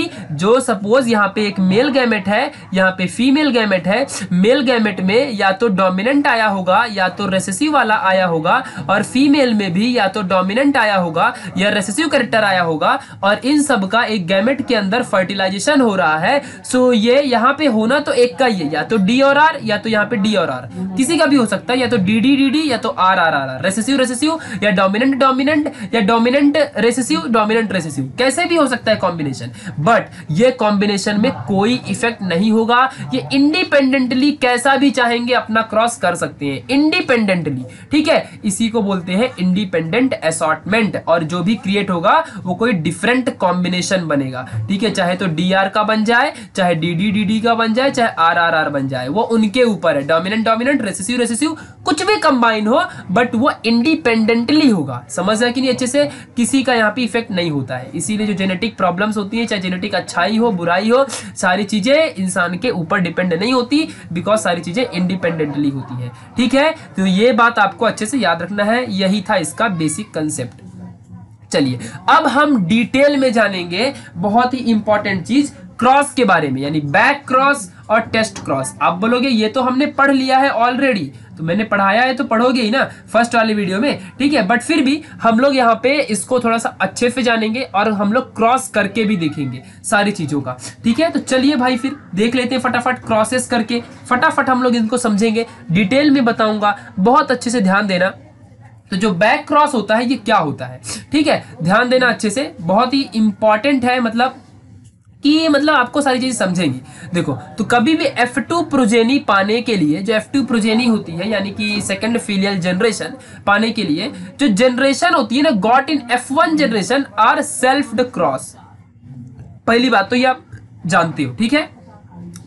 जो सपोज यहाँ पे एक मेल गैमेट है, यहाँ पे फीमेल गैमेट है, मेल गैमेट में या तो डोमिनेंट आया होगा या तो रेसेसिव वाला आया होगा, और फीमेल में भी या तो डोमिनेंट आया होगा या रेसेसिव कैरेक्टर आया होगा, और इन सब का एक गैमेट के अंदर फर्टिलाइजेशन हो रहा है। सो ये यहाँ पे होना तो एक का ही है, या तो डी और आर, या तो यहाँ पे डी और आर, किसी का भी हो सकता है, या तो डी डी डी डी, या तो R R R, recessive recessive, या डोमिनेंट डोमिनेंट, या डोमिनेंट रेसेसिव डोमिनेंट रेसेसिव, कैसे भी हो सकता है कॉम्बिनेशन। बट ये कॉम्बिनेशन में कोई इफेक्ट नहीं होगा, ये इंडिपेंडेंटली कैसा भी चाहेंगे अपना क्रॉस कर सकते हैं इंडिपेंडेंटली। ठीक है, इसी को बोलते हैं इंडिपेंडेंट असॉर्टमेंट। और जो भी क्रिएट होगा वो कोई डिफरेंट कॉम्बिनेशन बनेगा। ठीक है, चाहे तो डी आर का बन जाए, चाहे डी डी डी डी का बन जाए, चाहे आर आर आर बन जाए, वो उनके ऊपर है। डोमिनेंट डोमिनेंट, रेसेसिव रेसेसिव, कुछ भी कंबाइन हो बट वो इंडिपेंडेंटली होगा। समझ रहे कि नहीं अच्छे से, किसी का यहाँ पे इफेक्ट नहीं होता है। इसीलिए जो जेनेटिक प्रॉब्लम्स होती हैं, चाहे जेनेटिक अच्छाई हो बुराई हो, सारी चीजें इंसान के ऊपर डिपेंड नहीं होती, बिकॉज सारी चीजें इंडिपेंडेंटली होती है। ठीक है, तो ये बात आपको अच्छे से याद रखना है, यही था इसका बेसिक कंसेप्ट। चलिए, अब हम डिटेल में जानेंगे बहुत ही इंपॉर्टेंट चीज क्रॉस के बारे में, यानी बैक क्रॉस और टेस्ट क्रॉस। आप बोलोगे ये तो हमने पढ़ लिया है ऑलरेडी, तो मैंने पढ़ाया है तो पढ़ोगे ही ना फर्स्ट वाले वीडियो में। ठीक है, बट फिर भी हम लोग यहाँ पे इसको थोड़ा सा अच्छे से जानेंगे और हम लोग क्रॉस करके भी देखेंगे सारी चीज़ों का। ठीक है, तो चलिए भाई फिर देख लेते हैं फटाफट, क्रॉसेस करके फटाफट हम लोग इनको समझेंगे, डिटेल में बताऊँगा, बहुत अच्छे से ध्यान देना। तो जो बैक क्रॉस होता है ये क्या होता है, ठीक है, ध्यान देना अच्छे से, बहुत ही इंपॉर्टेंट है, मतलब आपको सारी चीजें समझेंगी। देखो, तो कभी भी F2 प्रोजेनी पाने के लिए, जो F2 प्रोजेनी होती है यानी कि सेकंड फीलियल जनरेशन पाने के लिए जो जनरेशन होती है ना, got in F1 generation are selfed cross. पहली बात तो ये आप जानते हो। ठीक है,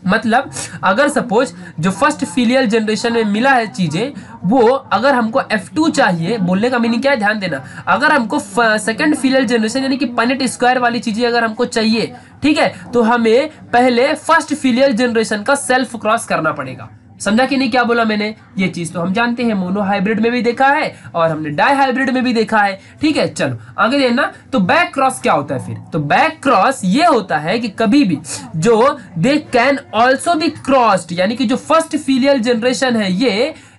मतलब अगर सपोज जो फर्स्ट फीलियल जनरेशन में मिला है चीजें, वो अगर हमको F2 चाहिए, बोलने का मीनिंग क्या है ध्यान देना, अगर हमको सेकंड फीलियल जनरेशन यानी कि पनेट स्क्वायर वाली चीजें अगर हमको चाहिए, ठीक है, तो हमें पहले फर्स्ट फीलियल जनरेशन का सेल्फ क्रॉस करना पड़ेगा। समझा कि नहीं क्या बोला मैंने? ये चीज तो हम जानते हैं, मोनोहाइब्रिड में भी देखा है और हमने डाईहाइब्रिड में भी देखा है। ठीक है, चलो आगे देखना। तो बैक क्रॉस क्या होता है फिर? तो बैक क्रॉस ये होता है कि कभी भी जो they can also be crossed, यानी कि जो फर्स्ट फीलियल जनरेशन है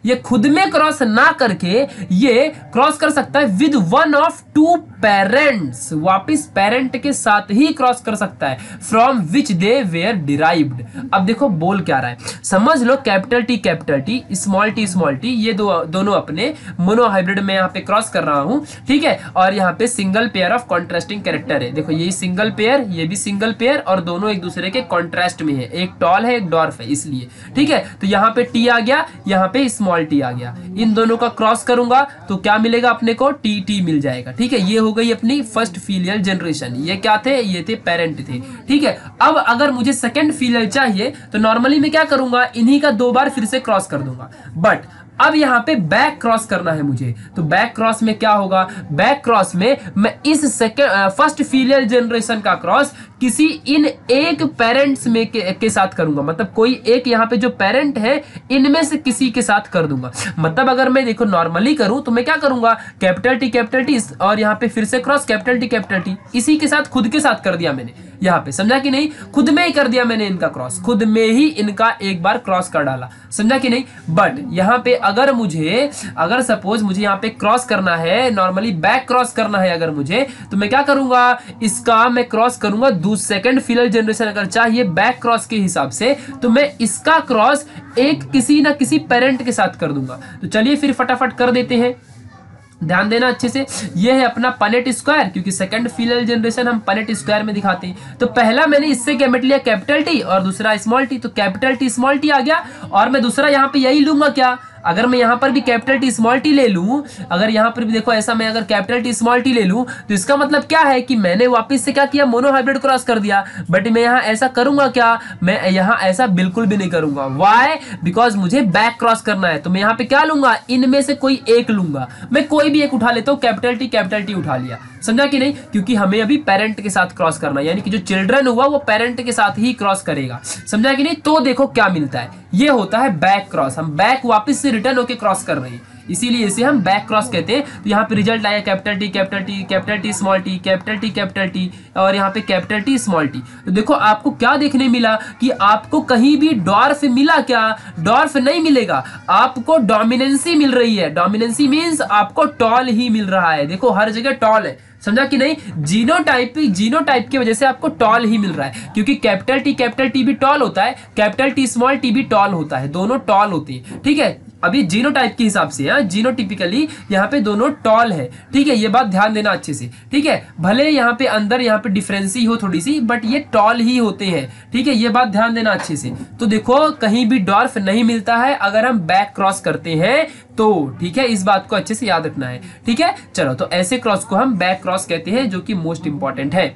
ये खुद में क्रॉस ना करके ये क्रॉस कर सकता है with one of two parents, वापिस पेरेंट के साथ ही क्रॉस कर सकता है, from which they were derived. अब देखो बोल क्या रहा है, समझ लो कैपिटल टी स्मॉल टी ये दोनों अपने मोनोहाइब्रिड में यहाँ पे क्रॉस कर रहा हूँ। ठीक है, और यहाँ पे single pair of contrasting character है। देखो ये सिंगल पेयर, ये भी सिंगल पेयर, और दोनों एक दूसरे के कॉन्ट्रास्ट में है, एक टॉल है एक डॉर्फ है, इसलिए। ठीक है, तो यहाँ पे टी आ गया, यहाँ पे टी आ गया, इन दोनों का क्रॉस करूंगा तो क्या मिलेगा अपने को? टी टी मिल जाएगा। ठीक है, ये हो गई अपनी फर्स्ट फीलियल जनरेशन। ये क्या थे? ये थे पेरेंट थे। ठीक है, अब अगर मुझे सेकंड फीलियल चाहिए तो नॉर्मली मैं क्या करूंगा? इन्हीं का दो बार फिर से क्रॉस कर दूंगा। बट अब यहाँ पे बैक क्रॉस करना है मुझे, तो बैक क्रॉस में क्या होगा? बैक क्रॉस में मैं इस फर्स्ट फीलियल जनरेशन का क्रॉस किसी इन एक पेरेंट्स में के साथ करूंगा, मतलब कोई एक यहाँ पे जो पेरेंट है इनमें से किसी के साथ कर दूंगा। मतलब अगर मैं देखो नॉर्मली करूं तो मैं क्या करूंगा? कैपिटल टी और यहाँ पे फिर से क्रॉस कैपिटल टी, इसी के साथ खुद के साथ कर दिया मैंने यहाँ पे, समझा कि नहीं? खुद में ही कर दिया मैंने इनका क्रॉस, खुद में ही इनका एक बार क्रॉस कर डाला, समझा कि नहीं? बट यहाँ पे अगर सपोज मुझे यहाँ पे क्रॉस करना है, नॉर्मली बैक क्रॉस करना है अगर मुझे, तो मैं क्या करूंगा? इसका मैं क्रॉस करूंगा सेकंड फीलियल जनरेशन अगर चाहिए बैक क्रॉस के हिसाब से, तो मैं इसका क्रॉस एक किसी ना किसी पेरेंट के साथ कर दूंगा। तो चलिए फिर फटाफट कर देते हैं, ध्यान देना अच्छे से। यह है अपना पनेट स्क्वायर, क्योंकि सेकंड फीलियल जनरेशन हम पनेट स्क्वायर में दिखाते हैं। तो पहला मैंने इससे क्या मिट लिया? कैपिटल टी, और दूसरा स्मॉल टी। तो कैपिटल टी स्मॉल टी आ गया, और मैं दूसरा यहाँ पे यही लूंगा क्या? अगर मैं यहाँ पर भी कैपिटल टी स्मॉल टी ले लूँ, अगर यहाँ पर भी देखो ऐसा मैं अगर कैपिटल टी स्मॉल टी ले लूँ, तो इसका मतलब क्या है कि मैंने वापस से क्या किया? मोनोहाइब्रिड क्रॉस कर दिया। बट मैं यहाँ ऐसा करूँगा क्या? मैं यहाँ ऐसा बिल्कुल भी नहीं करूँगा। वाई? बिकॉज मुझे बैक क्रॉस करना है, तो मैं यहाँ पे क्या लूँगा? इनमें से कोई एक लूँगा, मैं कोई भी एक उठा लेता हूँ। कैपिटल टी उठा लिया, समझा कि नहीं? क्योंकि हमें अभी पेरेंट के साथ क्रॉस करना है, यानी कि जो चिल्ड्रन हुआ वो पेरेंट के साथ ही क्रॉस करेगा, समझा कि नहीं? तो देखो क्या मिलता है, ये होता है बैक क्रॉस। हम बैक वापस से रिटर्न होके क्रॉस कर रहे हैं, इसीलिए इसे हम बैक क्रॉस कहते हैं। तो यहाँ पे रिजल्ट आया capital T small T, capital T और यहाँ पे कैपिटल टी स्मॉल टी। तो देखो आपको क्या देखने मिला कि आपको कहीं भी डॉर्फ मिला क्या? डॉर्फ नहीं मिलेगा, आपको डोमिनेंसी मिल रही है। डोमिनेंसी मीन्स आपको टॉल ही मिल रहा है। देखो हर जगह टॉल है, समझा कि नहीं? जीनोटाइप की वजह से आपको टॉल ही मिल रहा है, क्योंकि कैपिटल टी भी टॉल होता है, कैपिटल टी स्मॉल टी भी टॉल होता है, दोनों टॉल होती है। ठीक है, अभी जीनोटाइप के हिसाब से जीनोटिपिकली यहाँ पे दोनों टॉल है। ठीक है, ये बात ध्यान देना अच्छे से। ठीक है, भले यहाँ पे अंदर यहाँ पे डिफरेंसी हो थोड़ी सी, बट ये टॉल ही होते हैं। ठीक है, ये बात ध्यान देना अच्छे से। तो देखो कहीं भी डॉर्फ नहीं मिलता है अगर हम बैक क्रॉस करते हैं तो। ठीक है, इस बात को अच्छे से याद रखना है। ठीक है, चलो तो ऐसे क्रॉस को हम बैक क्रॉस कहते हैं, जो कि मोस्ट इंपॉर्टेंट है।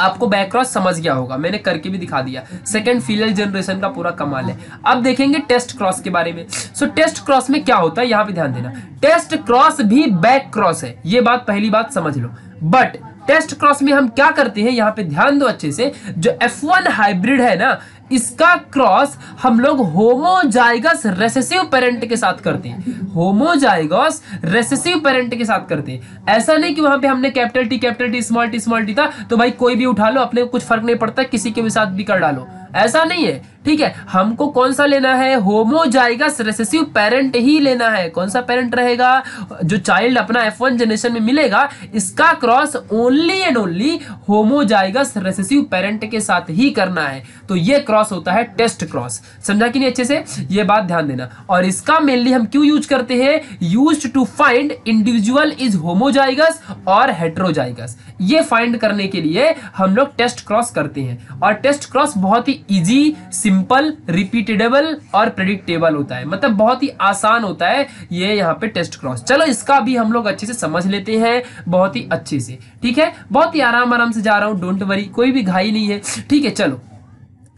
आपको बैक क्रॉस समझ गया होगा, मैंने करके भी दिखा दिया। सेकंड फीलियल जनरेशन का पूरा कमाल है। अब देखेंगे टेस्ट क्रॉस के बारे में। सो टेस्ट क्रॉस में क्या होता है, यहाँ पे ध्यान देना। टेस्ट क्रॉस भी बैक क्रॉस है, ये बात पहली बात समझ लो। बट टेस्ट क्रॉस में हम क्या करते हैं, यहाँ पे ध्यान दो अच्छे से। जो F1 हाइब्रिड है ना, इसका क्रॉस हम लोग होमोजाइगस रेसेसिव पेरेंट के साथ करते हैं, होमोजाइगस रेसेसिव पेरेंट के साथ करते हैं। ऐसा नहीं कि वहां पे हमने कैपिटल टी स्मॉल टी था तो भाई कोई भी उठा लो, अपने को कुछ फर्क नहीं पड़ता, किसी के भी साथ भी कर डालो, ऐसा नहीं है। ठीक है, हमको कौन सा लेना है? होमोजाइगस रेसेसिव पेरेंट ही लेना है। कौन सा पेरेंट रहेगा? जो चाइल्ड अपना F1 जनरेशन में मिलेगा, इसका cross only and only homozygous recessive parent के साथ ही करना है। तो ये क्रॉस होता है टेस्ट क्रॉस, समझा कि नहीं अच्छे से? ये बात ध्यान देना। और इसका मेनली हम क्यों यूज करते हैं? Used to find individual is homozygous और हेटेरोजाइगस, ये फाइंड करने के लिए हम लोग टेस्ट क्रॉस करते हैं। और टेस्ट क्रॉस बहुत ही इजी, सिंपल, रिपीटेबल और प्रेडिक्टेबल होता है, मतलब बहुत ही आसान होता है ये यहाँ पे टेस्ट क्रॉस। चलो इसका भी हम लोग अच्छे से समझ लेते हैं, बहुत ही अच्छे से। ठीक है, बहुत ही आराम से जा रहा हूँ, डोंट वरी, कोई भी घाई नहीं है। ठीक है, चलो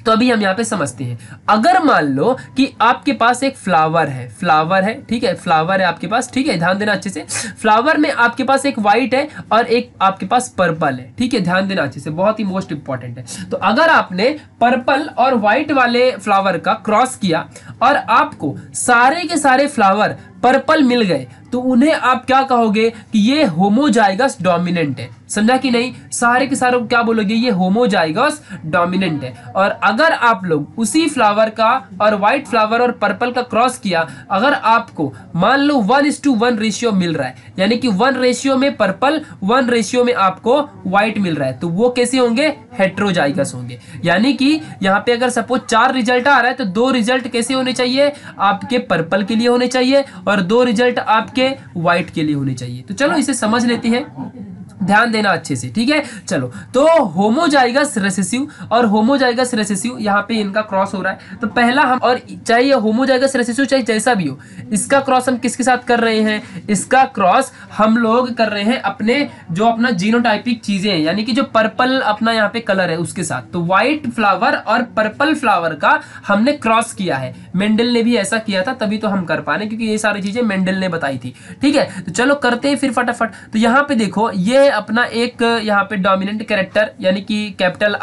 तो अभी हम यहाँ पे समझते हैं। अगर मान लो कि आपके पास एक फ्लावर है, ठीक है, फ्लावर है आपके पास। ठीक है, ध्यान देना अच्छे से। फ्लावर में आपके पास एक वाइट है और एक आपके पास पर्पल है। ठीक है, ध्यान देना अच्छे से, बहुत ही मोस्ट इंपॉर्टेंट है। तो अगर आपने पर्पल और वाइट वाले फ्लावर का क्रॉस किया और आपको सारे के सारे फ्लावर पर्पल मिल गए तो उन्हें आप क्या कहोगे कि ये होमोजाइगस डोमिनेंट है। समझा कि नहीं, सारे के सारे क्या बोलोगे, ये होमोजाइगस डोमिनेंट है। और अगर आप लोग उसी फ्लावर का और वाइट फ्लावर और पर्पल का क्रॉस किया, अगर आपको मान लो 1:1 रेशियो मिल रहा है, यानी कि 1 रेशियो में पर्पल 1 रेशियो में आपको व्हाइट मिल रहा है, तो वो कैसे होंगे, हेट्रोजाइगस होंगे। यानी कि यहाँ पे अगर सपोज 4 रिजल्ट आ रहा है तो 2 रिजल्ट कैसे होने चाहिए, आपके पर्पल के लिए होने चाहिए और 2 रिजल्ट आपके व्हाइट के लिए होने चाहिए। तो चलो इसे समझ लेते हैं, ध्यान देना अच्छे से, ठीक है। चलो तो होमोजाइगस रेसेसिव और होमोजाइगस रेसेसिव यहाँ पे इनका क्रॉस हो रहा है, तो पहला हम, और चाहे होमोजाइगस रेसेसिव चाहे जैसा भी हो, इसका क्रॉस हम किसके साथ कर रहे हैं, इसका क्रॉस हम लोग कर रहे हैं अपने जो अपना जीनोटाइपिक चीजें हैं, यानी कि जो पर्पल अपना यहाँ पे कलर है उसके साथ। तो व्हाइट फ्लावर और पर्पल फ्लावर का हमने क्रॉस किया है, मेंडल ने भी ऐसा किया था तभी तो हम कर पा रहे, क्योंकि ये सारी चीजें मेंडल ने बताई थी, ठीक है। तो चलो करते हैं फिर फटाफट। तो यहाँ पे देखो ये अपना एक यहाँ पे डोमिनेंट कैरेक्टर, यानी कि कैपिटल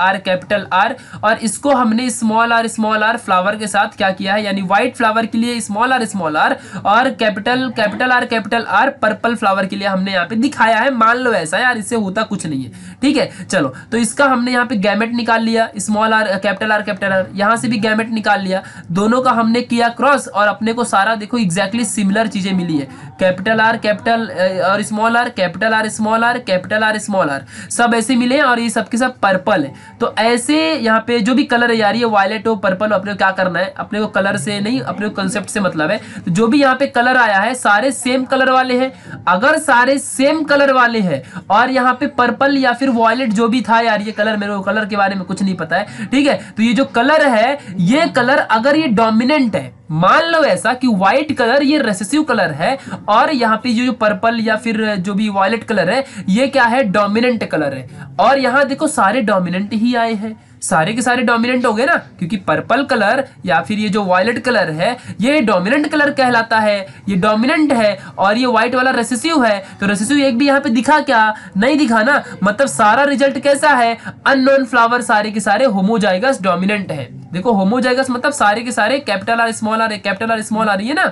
आर, और इसको हमने स्मॉल आर फ्लावर के साथ क्या किया है, यानी व्हाइट फ्लावर के लिए स्मॉल आर और कैपिटल आर पर्पल फ्लावर के लिए हमने यहाँ पे दिखाया है। मान लो ऐसा यार, इससे होता कुछ नहीं है, ठीक है। चलो तो इसका हमने यहाँ पे गैमेट निकाल लिया, स्मॉल आर कैपिटल आर, यहाँ से भी गैमेट निकाल लिया, दोनों का हमने किया क्रॉस और अपने को सारा देखो एग्जैक्टली सिमिलर चीजें मिली है, कैपिटल और small R, capital R small R, capital R small R, सब ऐसे मिले और ये सब के सब पर्पल है। तो ऐसे यहाँ पे जो भी कलर है यार, ये वायलेट हो पर्पल हो, अपने को क्या करना है, अपने को कलर से नहीं, अपने को कंसेप्ट से मतलब है। तो जो भी यहाँ पे कलर आया है सारे सेम कलर वाले हैं, अगर सारे सेम कलर वाले हैं और यहाँ पे पर्पल या फिर वायलेट जो भी था यार, ये कलर मेरे को कलर के बारे में कुछ नहीं पता है, ठीक है। तो ये जो कलर है, ये कलर अगर ये डोमिनेंट है, मान लो ऐसा कि व्हाइट कलर ये रेसेसिव कलर है और यहाँ पे जो पर्पल या फिर जो भी वायलेट कलर है ये क्या है, डोमिनेंट कलर है, और यहाँ देखो सारे डोमिनेंट ही आए हैं, सारे के सारे डोमिनेंट हो गए ना, क्योंकि पर्पल कलर या फिर ये जो वायलेट कलर है ये डोमिनेंट कलर कहलाता है, ये डोमिनेंट है और ये व्हाइट वाला रेसेसिव है। तो रेसेसिव एक भी यहाँ पे दिखा क्या, नहीं दिखा ना, मतलब सारा रिजल्ट कैसा है, अननोन फ्लावर सारे के सारे होमोजाइगस डोमिनेंट है। देखो होमोजाइगस मतलब सारे के सारे कैपिटल आर स्मॉल आर, ये ना,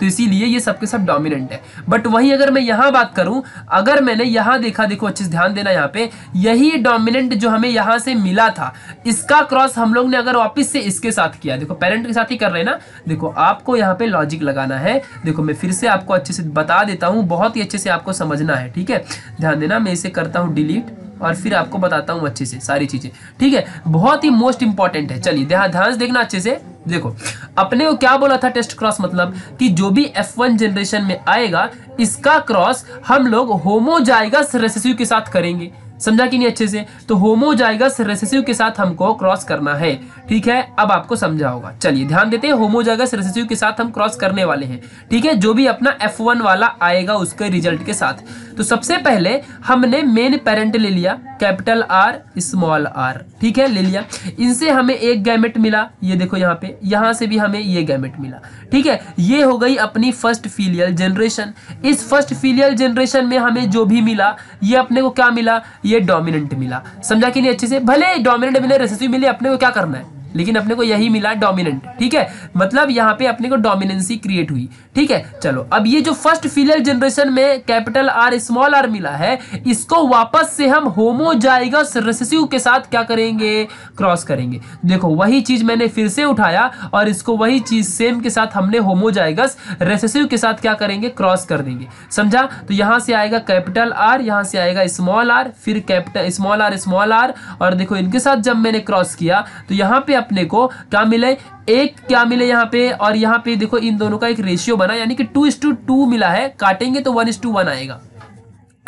तो इसीलिए ये सबके सब डोमिनेंट है। बट वहीं अगर मैं यहाँ बात करूं, अगर मैंने यहाँ देखा, देखो अच्छे से ध्यान देना, यहाँ पे यही डोमिनेंट जो हमें यहाँ से मिला था, इसका क्रॉस हम लोग ने अगर वापिस से इसके साथ किया, देखो पेरेंट के साथ ही कर रहे हैं ना, देखो आपको यहाँ पे लॉजिक लगाना है। देखो मैं फिर से आपको अच्छे से बता देता हूँ, बहुत ही अच्छे से आपको समझना है, ठीक है, ध्यान देना। मैं इसे करता हूँ डिलीट और फिर आपको बताता हूँ अच्छे से सारी चीजें, ठीक है, बहुत ही मोस्ट इंपॉर्टेंट है। चलिए ध्यान से देखना अच्छे से। देखो अपने को क्या बोला था, टेस्ट क्रॉस मतलब कि जो भी F1 जनरेशन में आएगा इसका क्रॉस हम लोग होमोजाइगस रेसेसिव के साथ करेंगे। समझा कि नहीं अच्छे से, तो होमोजाइगस रेसेसिव के साथ हमको क्रॉस करना है, ठीक है। अब आपको समझा होगा, चलिए ध्यान देते हैं। होमोजाइगस रेसेसिव के साथ हम क्रॉस करने वाले हैं, ठीक है, जो भी अपना F1 वाला आएगा उसके रिजल्ट के साथ। तो सबसे पहले हमने मेन पेरेंट ले लिया, कैपिटल आर स्मॉल आर, ठीक है, ले लिया। इनसे हमें एक गैमेट मिला, ये देखो यहाँ पे, यहाँ से भी हमें ये गैमेट मिला, ठीक है। ये हो गई अपनी फर्स्ट फीलियल जनरेशन। इस फर्स्ट फीलियल जनरेशन में हमें जो भी मिला ये अपने को क्या मिला, ये डोमिनेंट मिला। समझा कि नहीं अच्छे से, भले डोमिनेंट मिले रेसेसिव मिले, अपने को क्या करना है, लेकिन अपने को यही मिला डोमिनेंट, ठीक है, मतलब यहाँ पे अपने को डोमिनेंसी क्रिएट हुई, ठीक है। चलो अब ये जो फर्स्ट फीलियल जनरेशन में कैपिटल आर स्मॉल आर मिला है, इसको वापस से हम होमोजाइगस रेसेसिव के साथ क्या करेंगे, क्रॉस करेंगे। देखो वही चीज मैंने फिर से उठाया और इसको वही चीज सेम के साथ हमने होमोजाइगस रेसेसिव के साथ क्या करेंगे, क्रॉस कर देंगे। समझा, तो यहाँ से आएगा कैपिटल आर, यहाँ से आएगा स्मॉल आर, फिर कैपिटल स्मॉल आर, और देखो इनके साथ जब मैंने क्रॉस किया तो यहाँ पे अपने को क्या मिले, एक क्या मिले यहाँ पे, और यहाँ पे देखो इन दोनों का एक रेशियो बना, यानी कि 2:2 मिला है। काटेंगे तो 1:1 आएगा,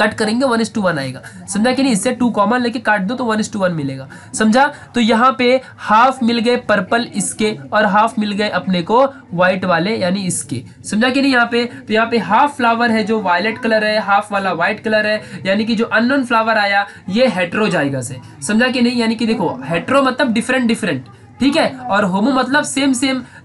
कट करेंगे 1:1 आएगा। समझा कि नहीं, इससे 2 कॉमन लेके काट दो तो 1:1 मिलेगा। समझा, तो यहाँ पे हाफ मिल गए पर्पल इसके और हाफ मिल गए अपने को व्हाइट वाले यानी इसके। समझा कि नहीं, यहाँ पे तो यहाँ पे हाफ फ्लावर है जो वायलेट कलर है, हाफ वाला व्हाइट कलर है, यानी कि जो अननोन फ्लावर आया ये हेट्रोजाइगस है। समझा कि नहीं, यानी कि देखो हेट्रो मतलब डिफरेंट, ठीक है, और होमो मतलब सेम।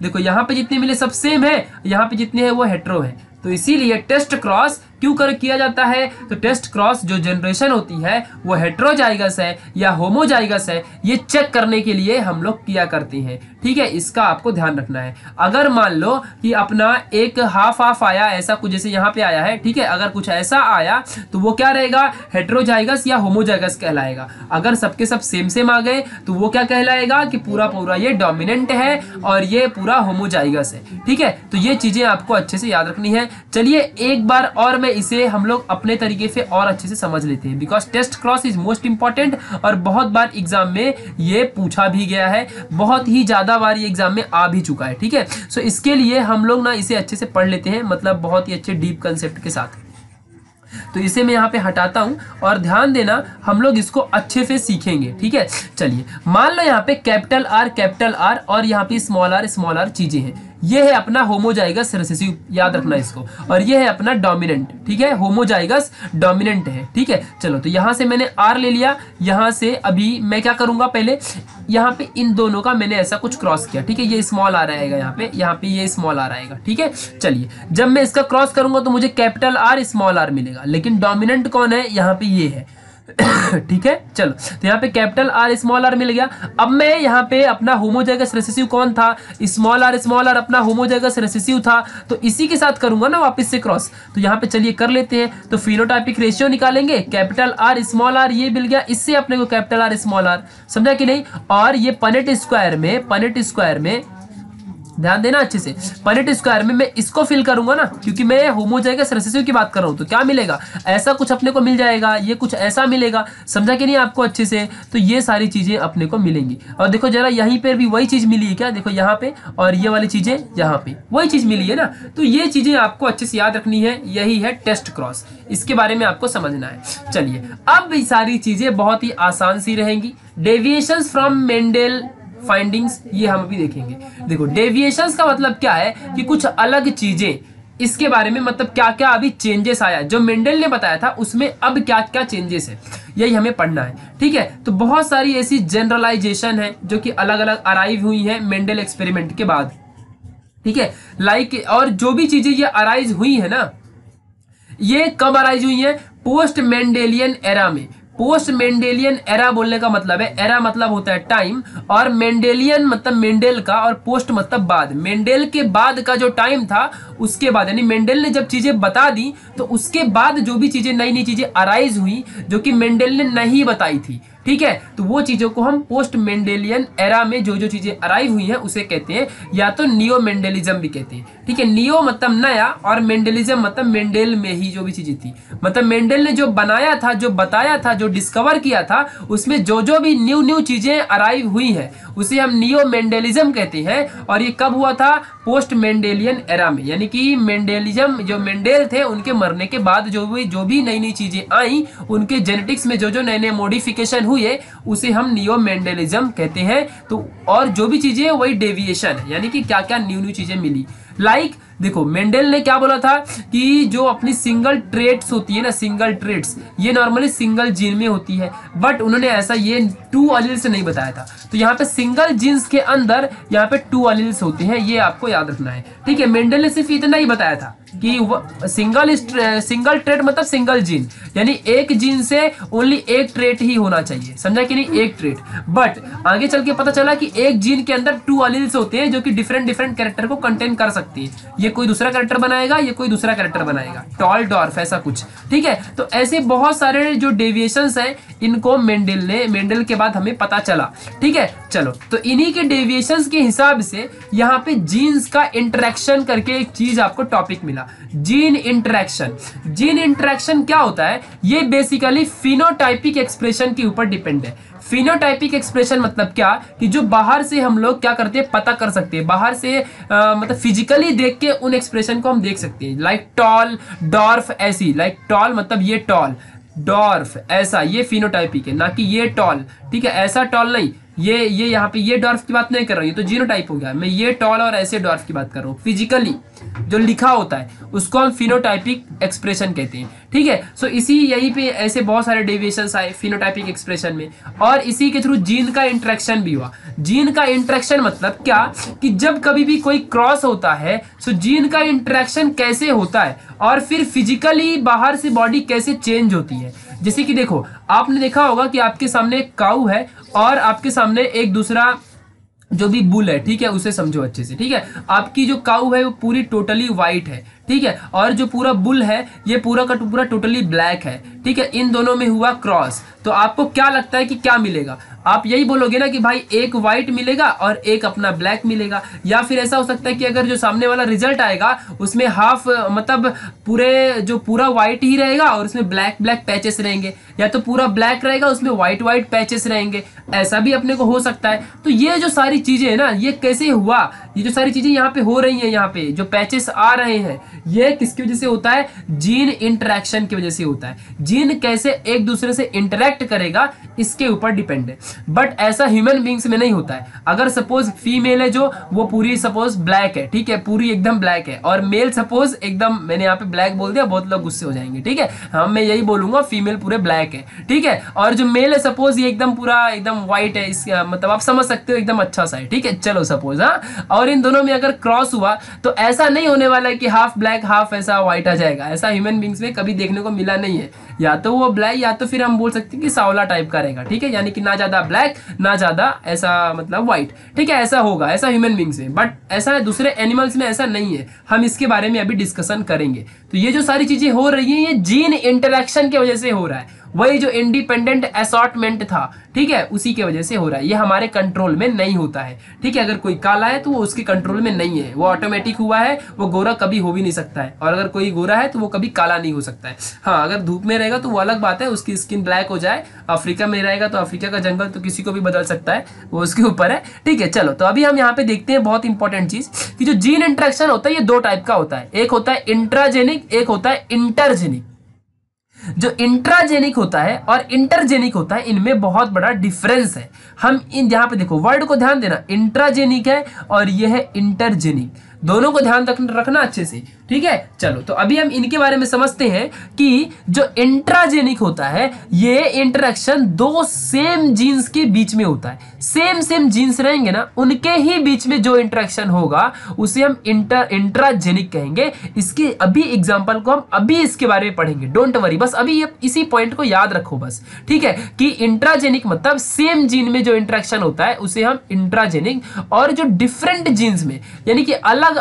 देखो यहाँ पे जितने मिले सब सेम है, यहाँ पे जितने हैं वो हेट्रो है। तो इसीलिए टेस्ट क्रॉस क्यों कर किया जाता है? तो टेस्ट क्रॉस जो जनरेशन होती है वो हेट्रोजाइगस है या होमोजाइगस है, ये चेक करने के लिए हम लोग किया करते हैं। ठीक है, इसका आपको ध्यान रखना है। अगर मान लो कि अपना एक हाफ हाफ आया, ऐसा कुछ जैसे यहाँ पे आया है, ठीक है, अगर कुछ ऐसा आया तो वो क्या रहेगा? हेट्रोजाइगस या होमोजाइगस कहलाएगा। अगर सबके सब सेम सेम आ गए तो वो क्या कहलाएगा कि पूरा पूरा ये डोमिनेंट है और ये पूरा होमोजाइगस है। ठीक है, तो ये चीजें आपको अच्छे से याद रखनी है। चलिए एक बार और मैं इसे हम लोग अपने तरीके से और अच्छे से समझ लेते हैं, because test cross is most important और बहुत बार एग्जाम में ये पूछा भी गया है, बहुत ही ज्यादा बार ये एग्जाम में आ भी चुका है। ठीक है, सो इसके लिए हम लोग ना इसे अच्छे से पढ़ लेते हैं, मतलब बहुत ही अच्छे डीप कंसेप्ट के साथ। तो इसे मैं यहाँ पे हटाता हूँ और ध्यान देना, हम लोग इसको अच्छे से सीखेंगे। ठीक है, चलिए मान लो यहाँ पे कैपिटल आर और यहाँ पे स्मॉल आर चीजें हैं। ये है अपना होमोजाइगस रिसेसिव, याद रखना इसको, और ये है अपना डोमिनेंट। ठीक है, होमोजाइगस डोमिनेंट है। ठीक है, चलो तो यहाँ से मैंने आर ले लिया, यहाँ से अभी मैं क्या करूँगा, पहले यहाँ पे इन दोनों का मैंने ऐसा कुछ क्रॉस किया। ठीक है, ये स्मॉल आर आएगा यहाँ पे ये स्मॉल आर आएगा। ठीक है, चलिए जब मैं इसका क्रॉस करूँगा तो मुझे कैपिटल आर स्मॉल आर मिलेगा, लेकिन डोमिनेंट कौन है यहाँ पे? ये है। ठीक है, चलो तो यहाँ पे कैपिटल आर स्मॉल आर मिल गया। अब मैं यहाँ पे अपना होमोजाइगस रिसेसिव कौन था? स्मॉल आर अपना होमोजाइगस रिसेसिव था, तो इसी के साथ करूंगा ना वापस से क्रॉस। तो यहाँ पे चलिए कर लेते हैं। तो फिनोटाइपिक रेशियो निकालेंगे, कैपिटल आर स्मॉल आर ये मिल गया, इससे अपने को कैपिटल आर स्मॉल आर, समझा कि नहीं? और ये पनेट स्क्वायर में ध्यान देना अच्छे से, पनेट स्क्वायर में मैं इसको फिल करूंगा ना, क्योंकि मैं होमोजाइगस रिसेसिव की बात कर रहा हूं। तो क्या मिलेगा? ऐसा कुछ अपने को मिल जाएगा, ये कुछ ऐसा मिलेगा, समझा कि नहीं आपको अच्छे से? तो ये सारी चीजें अपने को मिलेंगी। और देखो जरा, यहीं पर भी वही चीज मिली है क्या? देखो यहाँ पे, और ये वाली चीजें यहाँ पे वही चीज मिली है ना। तो ये चीजें आपको अच्छे से याद रखनी है, यही है टेस्ट क्रॉस, इसके बारे में आपको समझना है। चलिए अब ये सारी चीजें बहुत ही आसान सी रहेंगी। डेविएशंस फ्रॉम मेंडेल फाइंडिंग्स, ये हम भी देखेंगे। देखो डेविएशंस का मतलब क्या है कि कुछ अलग चीजें, इसके बारे में मतलब क्या क्या अभी चेंजेस आया, जो मेंडेल ने बताया था उसमें अब क्या क्या चेंजेस है, यही हमें पढ़ना है। ठीक है, तो बहुत सारी ऐसी जनरलाइजेशन है जो कि अलग अलग अराइव हुई है मेंडेल एक्सपेरिमेंट के बाद। ठीक है, लाइक और जो भी चीजें ये अराइज हुई है ना, ये कब अराइज हुई है? पोस्ट मेंडेलियन एरा में। पोस्ट मेंडेलियन एरा बोलने का मतलब है, एरा मतलब होता है टाइम, और मेंडेलियन मतलब मेंडेल का, और पोस्ट मतलब बाद। मेंडेल के बाद का जो टाइम था उसके बाद, यानी मेंडेल ने जब चीज़ें बता दी तो उसके बाद जो भी चीज़ें नई नई चीज़ें अराइज हुई जो कि मेंडेल ने नहीं बताई थी। ठीक है, तो वो चीज़ों को हम पोस्ट मेंडेलियन एरा में जो जो चीज़ें अराइव हुई हैं उसे कहते हैं, या तो नियो मेंडेलिज्म भी कहते हैं। ठीक है, नियो मतलब नया, और मेंडेलिज्म मतलब मेंडेल में ही जो भी चीज़ें थी, मतलब मेंडेल ने जो बनाया था, जो बताया था, जो डिस्कवर किया था, उसमें जो जो भी न्यू न्यू चीज़ें अराइव हुई हैं उसे हम नियो मेंडेलिज्म कहते हैं। और ये कब हुआ था? पोस्ट मेंडेलियन एरा में, यानी कि मेंडेलिज्म, जो मेंडेल थे उनके मरने के बाद जो भी नई नई चीज़ें आई, उनके जेनेटिक्स में जो जो नए नए मॉडिफिकेशन हुए उसे हम नियो मेंडेलिज्म कहते हैं। तो और जो भी चीज़ें वही डेविएशन है, यानी कि क्या क्या न्यू न्यू चीज़ें मिली। लाइक देखो मेंडेल ने क्या बोला था कि जो अपनी सिंगल ट्रेट्स होती है ना, सिंगल ट्रेट्स ये नॉर्मली सिंगल जीन में होती है, बट उन्होंने ऐसा ये टू अलील्स नहीं बताया था। तो यहाँ पे सिंगल जीन्स के अंदर यहाँ पे टू अलील्स होते हैं, ये आपको याद रखना है। ठीक है, मेंडेल ने सिर्फ इतना ही बताया था कि सिंगल ट्रेट मतलब सिंगल जीन, यानी एक जीन से ओनली एक ट्रेट ही होना चाहिए, समझा कि नहीं? एक ट्रेट। बट आगे चल के पता चला कि एक जीन के अंदर टू अलील्स होते हैं जो कि डिफरेंट डिफरेंट कैरेक्टर को कंटेन कर सकती है। ये कोई दूसरा कैरेक्टर बनाएगा, ये कोई दूसरा कैरेक्टर बनाएगा, टॉल डॉर्फ ऐसा कुछ। ठीक है, तो ऐसे बहुत सारे जो डेविएशंस हैं इनको मेंडेल के बाद हमें पता चला। ठीक है, चलो तो इन्हीं के डेविएशंस के हिसाब से यहाँ पे जीन्स का इंटरेक्शन करके एक चीज आपको टॉपिक मिला, जीन इंटरेक्शन। जीन इंटरेक्शन क्या होता है? ये बेसिकली फिनोटाइपिक एक्सप्रेशन के ऊपर डिपेंड है। फिनोटाइपिक एक्सप्रेशन मतलब क्या कि जो बाहर से हम लोग क्या करते हैं, पता कर सकते हैं, बाहर से मतलब फिजिकली देख के उन एक्सप्रेशन को हम देख सकते हैं। लाइक टॉल डॉर्फ ऐसी, लाइक टॉल मतलब ये टॉल, डॉर्फ ऐसा, ये फिनोटाइपिक है, ना कि ये टॉल। ठीक है, ऐसा टॉल नहीं, ये यहाँ पे ये डॉर्फ की बात नहीं कर रहा हूँ, ये तो जीनोटाइप हो गया। मैं ये टॉल और ऐसे डॉर्फ की बात कर रहा हूँ। फिजिकली जो लिखा होता है उसको हम फिनोटाइपिक एक्सप्रेशन कहते हैं, ठीक है। सो इसी यहीं पे ऐसे बहुत सारे डेविएशंस आए फिनोटाइपिक एक्सप्रेशन में, और इसी के थ्रू जीन का इंट्रैक्शन भी हुआ। जीन का इंट्रैक्शन मतलब क्या कि जब कभी भी कोई क्रॉस होता है सो जीन का इंट्रैक्शन कैसे होता है और फिर फिजिकली बाहर से बॉडी कैसे चेंज होती है। जैसे कि देखो, आपने देखा होगा कि आपके सामने एक काऊ है और आपके सामने एक दूसरा जो भी बुल है, ठीक है, उसे समझो अच्छे से, ठीक है। आपकी जो काऊ है वो पूरी टोटली वाइट है, ठीक है, और जो पूरा बुल है ये पूरा का पूरा टोटली ब्लैक है, ठीक है। इन दोनों में हुआ क्रॉस, तो आपको क्या लगता है कि क्या मिलेगा? आप यही बोलोगे ना कि भाई एक वाइट मिलेगा और एक अपना ब्लैक मिलेगा। या फिर ऐसा हो सकता है कि अगर जो सामने वाला रिजल्ट आएगा उसमें हाफ मतलब पूरे जो पूरा वाइट ही रहेगा और उसमें ब्लैक पैचेस रहेंगे, या तो पूरा ब्लैक रहेगा उसमें वाइट पैचेस रहेंगे, ऐसा भी अपने को हो सकता है। तो ये जो सारी चीज़ें है ना, ये कैसे हुआ, ये जो सारी चीज़ें यहाँ पे हो रही हैं, यहाँ पे जो पैचेस आ रहे हैं, ये किसकी वजह से होता है? जीन इंटरेक्शन की वजह से होता है। जीन कैसे एक दूसरे से इंटरेक्ट करेगा इसके ऊपर डिपेंड है, बट ऐसा ह्यूमन बींग्स में नहीं होता है। अगर सपोज फीमेल है जो वो पूरी सपोज ब्लैक है, ठीक है, पूरी एकदम ब्लैक है, और मेल सपोज एकदम, मैंने यहाँ पे ब्लैक बोल दिया, बहुत लोग गुस्से हो जाएंगे, ठीक है, हम मैं यही बोलूंगा फीमेल पूरे ब्लैक है, ठीक है, और जो मेल है सपोज ये एकदम पूरा एकदम व्हाइट है, इसका मतलब आप समझ सकते हो एकदम अच्छा सा है, ठीक है, चलो सपोज, हाँ। और इन दोनों में अगर क्रॉस हुआ तो ऐसा नहीं होने वाला है कि हाफ ब्लैक हाफ ऐसा व्हाइट आ जाएगा, ऐसा ह्यूमन बींग्स में कभी देखने को मिला नहीं है। या तो वो ब्लैक, या तो फिर हम बोल सकते हैं कि सावला टाइप का रहेगा, ठीक है, यानी कि ना ज़्यादा ब्लैक ना ज़्यादा ऐसा मतलब वाइट, ठीक है, ऐसा होगा, ऐसा ह्यूमन बींग्स में, बट ऐसा है दूसरे एनिमल्स में ऐसा नहीं है। हम इसके बारे में अभी डिस्कशन करेंगे। तो ये जो सारी चीज़ें हो रही हैं ये जीन इंटरेक्शन की वजह से हो रहा है, वही जो इंडिपेंडेंट असॉर्टमेंट था, ठीक है, उसी के वजह से हो रहा है। ये हमारे कंट्रोल में नहीं होता है, ठीक है। अगर कोई काला है तो वो उसके कंट्रोल में नहीं है, वो ऑटोमेटिक हुआ है, वो गोरा कभी हो भी नहीं सकता है, और अगर कोई गोरा है तो वो कभी काला नहीं हो सकता है। हाँ, अगर धूप में रहेगा तो वो अलग बात है, उसकी स्किन ब्लैक हो जाए। अफ्रीका में रहेगा तो अफ्रीका का जंगल तो किसी को भी बदल सकता है, वो उसके ऊपर है, ठीक है। चलो, तो अभी हम यहाँ पे देखते हैं बहुत इंपॉर्टेंट चीज़ कि जो जीन इंट्रैक्शन होता है ये दो टाइप का होता है, एक होता है इंट्राजेनिक, एक होता है इंटरजेनिक। जो इंट्राजेनिक होता है और इंटरजेनिक होता है इनमें बहुत बड़ा डिफरेंस है। हम इन यहाँ पे देखो वर्ड को ध्यान देना, इंट्राजेनिक है और ये है इंटरजेनिक, दोनों को ध्यान रखना अच्छे से, ठीक है। चलो, तो अभी हम इनके बारे में समझते हैं कि जो इंट्राजेनिक होता है ये इंटरेक्शन दो सेम जीन्स के बीच में होता है। सेम जीन्स रहेंगे ना, उनके ही बीच में जो इंटरेक्शन होगा उसे हम इंट्राजेनिक कहेंगे। इसके अभी एग्जांपल को हम अभी इसके बारे में पढ़ेंगे, डोंट वरी, बस अभी इसी पॉइंट को याद रखो बस, ठीक है, कि इंट्राजेनिक मतलब सेम जीन में जो इंटरेक्शन होता है उसे हम इंट्राजेनिक, और जो डिफरेंट जीन्स में यानी कि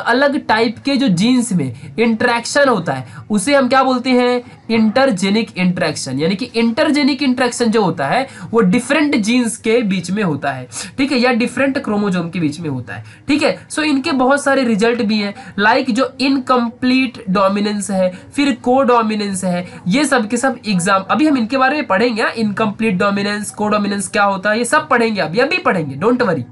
अलग टाइप के जो जीन्स में इंटरेक्शन होता है उसे हम क्या बोलते हैं? Intergenic interaction. यानी कि इंटरजेनिक इंटरेक्शन जो होता है वो डिफरेंट जीन्स के बीच में होता है, ठीक है, या डिफरेंट क्रोमोसोम के बीच में होता है, ठीक है। सो इनके बहुत सारे रिजल्ट भी हैं, लाइक जो इनकम्प्लीट डोमिनेंस है, फिर को डोमिनेंस है, ये सब के सब एग्जाम अभी हम इनके बारे में पढ़ेंगे। इनकम्प्लीट डोमिनेंस, को डोमिनेंस क्या होता है, ये सब पढ़ेंगे, अभी पढ़ेंगे, डोंट वरी,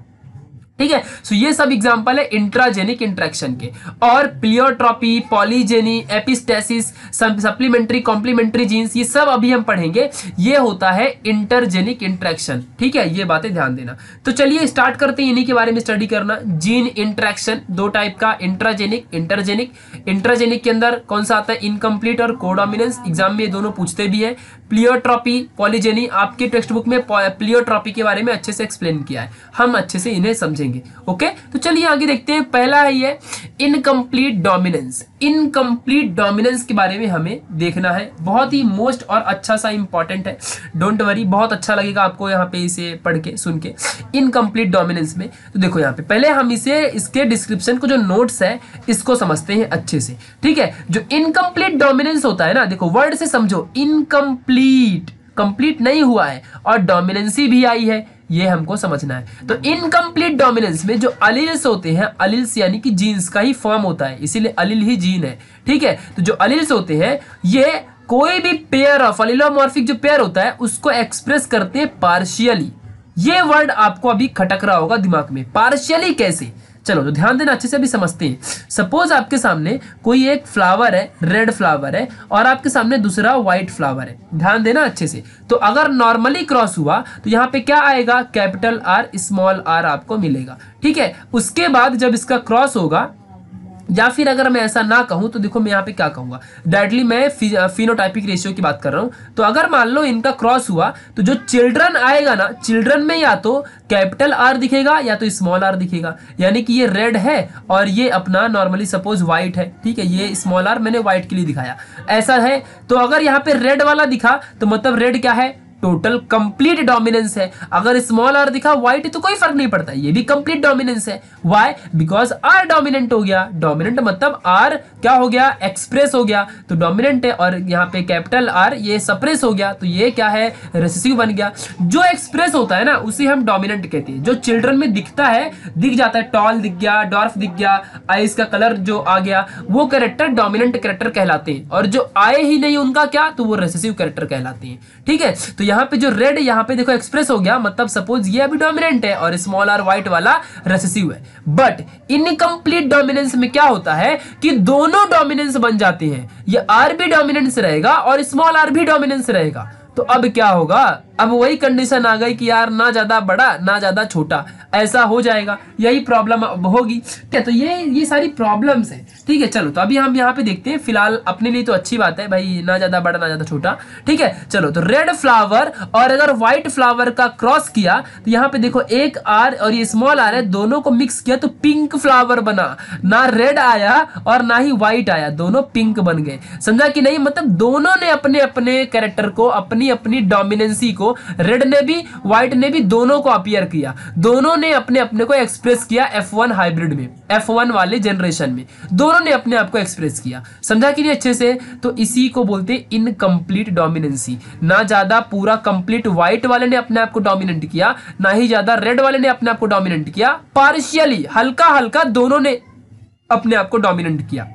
ठीक है। सो ये सब एग्जांपल है इंट्राजेनिक इंट्रैक्शन के। और pleiotropy, polygeny, epistasis, supplementary, complementary genes, ये सब अभी हम पढ़ेंगे। ये होता है इंटरजेनिक इंट्रैक्शन, ठीक है, ये बातें ध्यान देना। तो चलिए स्टार्ट करते हैं इन्हीं के बारे में स्टडी करना। जीन इंट्रैक्शन दो टाइप का, इंट्राजेनिक, इंटरजेनिक। इंट्राजेनिक के अंदर कौन सा आता है? इनकम्प्लीट और कोडोमिनेंस, एग्जाम में ये दोनों पूछते भी है। प्लियोट्रॉपी, पॉलीजेनी, आपके टेक्स्ट बुक में प्लियोट्रॉपी के बारे में अच्छे से एक्सप्लेन किया है, हम अच्छे से इन्हें समझेंगे, ओके। तो चलिए आगे देखते हैं। पहला है ये इनकम्प्लीट डोमिनेंस। इनकम्प्लीट डोमिनेंस के बारे में हमें देखना है, बहुत ही मोस्ट और अच्छा सा इंपॉर्टेंट है, डोंट वरी, बहुत अच्छा लगेगा आपको यहाँ पे इसे पढ़ के सुन के। इनकम्प्लीट डोमिनेंस में तो देखो यहाँ पे पहले हम इसके डिस्क्रिप्शन को जो नोट्स है इसको समझते हैं अच्छे से, ठीक है। जो इनकम्प्लीट डोमिनेंस होता है ना, देखो वर्ड से समझो, इनकम्प्लीट, कंप्लीट नहीं हुआ है, और डोमिनेंसी भी आई है, ये हमको समझना है। तो इनकम्प्लीट डोमिनेंस में जो अलील्स होते हैं, अलील्स यानी कि जीन्स का ही फॉर्म होता है, इसीलिए अलील ही जीन है, ठीक है। तो जो अलील्स होते हैं ये कोई भी पेयर ऑफ अलीलोमॉर्फिक जो पेयर होता है उसको एक्सप्रेस करते हैं पार्शियली। ये वर्ड आपको अभी खटक रहा होगा दिमाग में, पार्शियली कैसे? चलो ध्यान देना, अच्छे से भी समझते हैं। सपोज आपके सामने कोई एक फ्लावर है, रेड फ्लावर है, और आपके सामने दूसरा व्हाइट फ्लावर है, ध्यान देना अच्छे से। तो अगर नॉर्मली क्रॉस हुआ तो यहाँ पे क्या आएगा, कैपिटल आर स्मॉल आर आपको मिलेगा, ठीक है। उसके बाद जब इसका क्रॉस होगा, या फिर अगर मैं ऐसा ना कहूं तो देखो मैं यहाँ पे क्या कहूंगा, डायरेक्टली मैं फिनोटाइपिक रेशियो की बात कर रहा हूं। तो अगर मान लो इनका क्रॉस हुआ तो जो चिल्ड्रन आएगा ना, चिल्ड्रन में या तो कैपिटल आर दिखेगा या तो स्मॉल आर दिखेगा, यानी कि ये रेड है और ये अपना नॉर्मली सपोज व्हाइट है, ठीक है। ये स्मॉल आर मैंने व्हाइट के लिए दिखाया, ऐसा है। तो अगर यहाँ पे रेड वाला दिखा तो मतलब रेड क्या है, टोटल कंप्लीट डोमिनेंस है। अगर स्मॉल आर दिखा व्हाइट तो कोई फर्क नहीं पड़ता, ये भी कंप्लीट डोमिनेंस है। व्हाई, बिकॉज आर डोमिनेंट हो गया, डोमिनेंट मतलब आर क्या हो गया, एक्सप्रेस हो गया, तो डोमिनेंट है। और यहाँ पे कैपिटल आर ये सप्रेस हो गया तो ये क्या है, रेसेसिव बन गया। जो एक्सप्रेस होता है ना उसे हम डोमिनेंट कहते हैं। जो चिल्ड्रन में दिखता है, दिख जाता है, टॉल दिख गया, डॉर्फ दिख गया, आईज का कलर जो आ गया, वो कैरेक्टर डोमिनेंट कैरेक्टर कहलाते हैं। और जो आए ही नहीं उनका क्या, तो वो रेसेसिव कैरेक्टर कहलाते हैं, ठीक है। तो यहाँ पे जो रेड, यहाँ पे देखो एक्सप्रेस हो गया, मतलब सपोज ये अभी डोमिनेंट है और स्मॉल आर व्हाइट वाला रेसेसिव है। बट इनकम्प्लीट डोमिनेंस में क्या होता है कि दोनों डोमिनेंस बन जाते हैं, ये आर भी डोमिनेंस रहेगा और स्मॉल आर भी डोमिनेंस रहेगा। तो अब क्या होगा, अब वही कंडीशन आ गई कि यार ना ज्यादा बड़ा ना ज्यादा छोटा, ऐसा हो जाएगा, यही प्रॉब्लम होगी, ठीक है। तो ये सारी प्रॉब्लम्स हैं, ठीक है। चलो तो अभी हम यहाँ पे देखते हैं, फिलहाल अपने लिए तो अच्छी बात है भाई, ना ज्यादा बड़ा ना ज्यादा छोटा, ठीक है। चलो तो रेड फ्लावर और अगर व्हाइट फ्लावर का क्रॉस किया तो यहाँ पे देखो एक आर और ये स्मॉल आर है, दोनों को मिक्स किया तो पिंक फ्लावर बना, ना रेड आया और ना ही व्हाइट आया, दोनों पिंक बन गए, समझा कि नहीं। मतलब दोनों ने अपने अपने कैरेक्टर को, अपनी अपनी डोमिनेंसी को, रेड ने भी व्हाइट ने भी दोनों को अपीयर किया, दोनों ने अपने अपने को एक्सप्रेस किया। F1 हाइब्रिड में, F1 वाले जनरेशन में दोनों ने अपने आप को एक्सप्रेस किया, समझा कि नहीं अच्छे से। तो इसी को बोलते हैं इनकम्प्लीट डोमिनेंसी। ना ज्यादा पूरा कंप्लीट व्हाइट वाले ने अपने आप को डोमिनेंट किया, ना ही ज्यादा रेड वाले ने अपने आप को डोमिनेंट किया, पार्शियली हल्का हल्का दोनों ने अपने आप को डोमिनेंट किया।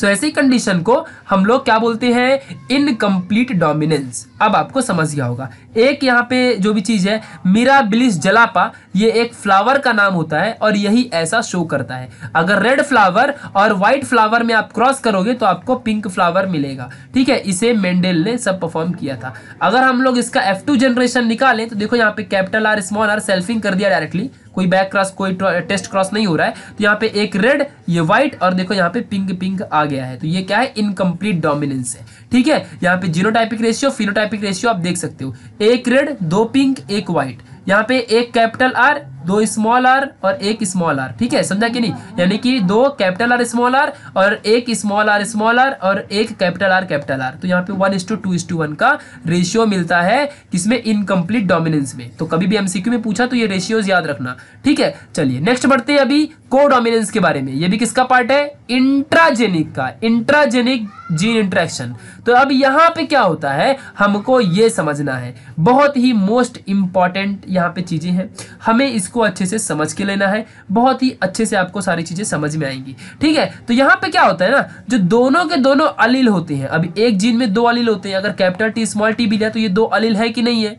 So, ऐसी कंडीशन को हम लोग क्या बोलते हैं, इनकम्प्लीट डोमिनेंस। अब आपको समझ गया होगा। एक यहाँ पे जो भी चीज़ है, मिराबिलिस जलापा, ये एक फ्लावर का नाम होता है और यही ऐसा शो करता है। अगर रेड फ्लावर और वाइट फ्लावर में आप क्रॉस करोगे तो आपको पिंक फ्लावर मिलेगा, ठीक है। इसे मेंडेल ने सब परफॉर्म किया था। अगर हम लोग इसका F2 जनरेशन निकालें तो देखो यहाँ पे capital R small R selfing कर दिया डायरेक्टली, कोई बैक क्रॉस कोई टेस्ट क्रॉस नहीं हो रहा है। तो यहाँ पे एक रेड, ये व्हाइट, और देखो यहाँ पे पिंक पिंक आ गया है। तो ये क्या है, इनकम्प्लीट डोमिनेंस है, ठीक है। यहाँ पे जीनोटाइपिक रेशियो फिनोटाइपिक रेशियो आप देख सकते हो, एक रेड दो पिंक एक व्हाइट, यहाँ पे एक कैपिटल आर दो स्मॉल आर और एक स्मॉल आर, ठीक है, समझा कि नहीं। यानी कि दो कैपिटल आर स्मॉल आर और एक स्मॉल आर और एक कैपिटल आर कैपिटल आर। तो यहाँ पे 1:2:1 का रेशियो मिलता है, किसमें, इनकम्प्लीट डोमिनेंस में। तो कभी भी एमसीक्यू में पूछा तो ये रेशियोज याद रखना, ठीक है। चलिए नेक्स्ट बढ़ते हैं अभी कोडोमिनेंस के बारे में। ये भी किसका पार्ट है, इंट्राजेनिक का, इंट्राजेनिक जीन इंट्रैक्शन। तो अब यहाँ पे क्या होता है हमको ये समझना है, बहुत ही मोस्ट इंपॉर्टेंट यहाँ पे चीजें हैं, हमें इसको अच्छे से समझ के लेना है, बहुत ही अच्छे से आपको सारी चीजें समझ में आएंगी, ठीक है। तो यहाँ पे क्या होता है ना, जो दोनों के दोनों अलील होते हैं, अब एक जीन में दो अलील होते हैं, अगर कैपिटल टी स्मॉल टी भी लिया तो ये दो अलील है कि नहीं है,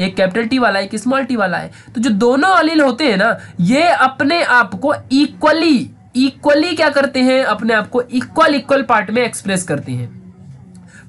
एक कैपिटल टी वाला है एक स्मॉल टी वाला है। तो जो दोनों अलील होते हैं ना, ये अपने आप को इक्वली क्या करते हैं, अपने आप को इक्वल पार्ट में एक्सप्रेस करते हैं,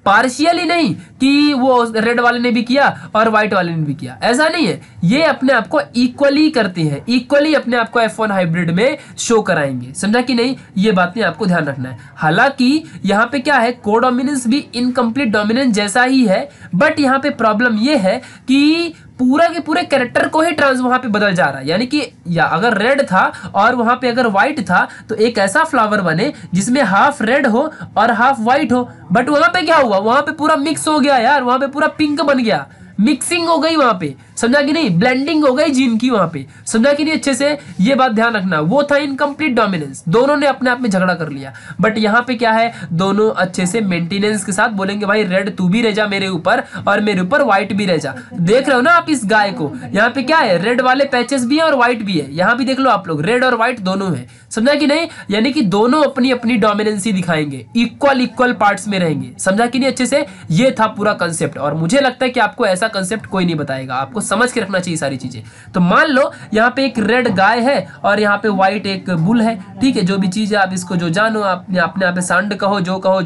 पार्शियली नहीं कि वो रेड वाले ने भी किया और व्हाइट वाले ने भी किया, ऐसा नहीं है। ये अपने आप को इक्वली करते हैं, इक्वली अपने आप को F1 हाइब्रिड में शो कराएंगे, समझा कि नहीं। ये बात में आपको ध्यान रखना है। हालांकि यहाँ पे क्या है, कोडोमिनेंस भी इनकम्प्लीट डोमिनेंस जैसा ही है, बट यहाँ पे प्रॉब्लम ये है कि पूरा के पूरे कैरेक्टर को ही वहां पे बदल जा रहा है। यानी कि या अगर रेड था और वहां पे अगर व्हाइट था तो एक ऐसा फ्लावर बने जिसमें हाफ रेड हो और हाफ व्हाइट हो, बट वहां पे क्या हुआ, वहां पे पूरा मिक्स हो गया यार, वहां पे पूरा पिंक बन गया, मिक्सिंग हो गई वहां पे, समझा कि नहीं, ब्लेंडिंग हो गई जीन की वहां पे, समझा कि नहीं अच्छे से। ये बात ध्यान रखना, वो था इनकम्प्लीट डोमिनेंस, दोनों ने अपने आप में झगड़ा कर लिया। बट यहाँ पे क्या है, दोनों अच्छे से मेंटेनेंस के साथ बोलेंगे, भाई रेड तू भी रह जा मेरे ऊपर और मेरे ऊपर व्हाइट भी रह जा। देख रहे हो ना आप इस गाय को, यहाँ पे क्या है, रेड वाले पैचेस भी है और व्हाइट भी है, यहाँ भी देख लो आप लोग, रेड और व्हाइट दोनों है, समझा कि नहीं। यानी कि दोनों अपनी अपनी डोमिनेंसी दिखाएंगे, इक्वल पार्ट्स में रहेंगे, समझा कि नहीं अच्छे से। ये था पूरा कंसेप्ट, और मुझे लगता है कि आपको ऐसा कंसेप्ट कोई नहीं बताएगा, आपको समझ के रखना चाहिए सारी चीजें। तो मान लो यहाँ पे एक रेड गाय है और यहाँ पे व्हाइट एक बुल है, ठीक है, जो भी चीज है आप इसको जो जानो, आप अपने यहाँ पे सांड कहो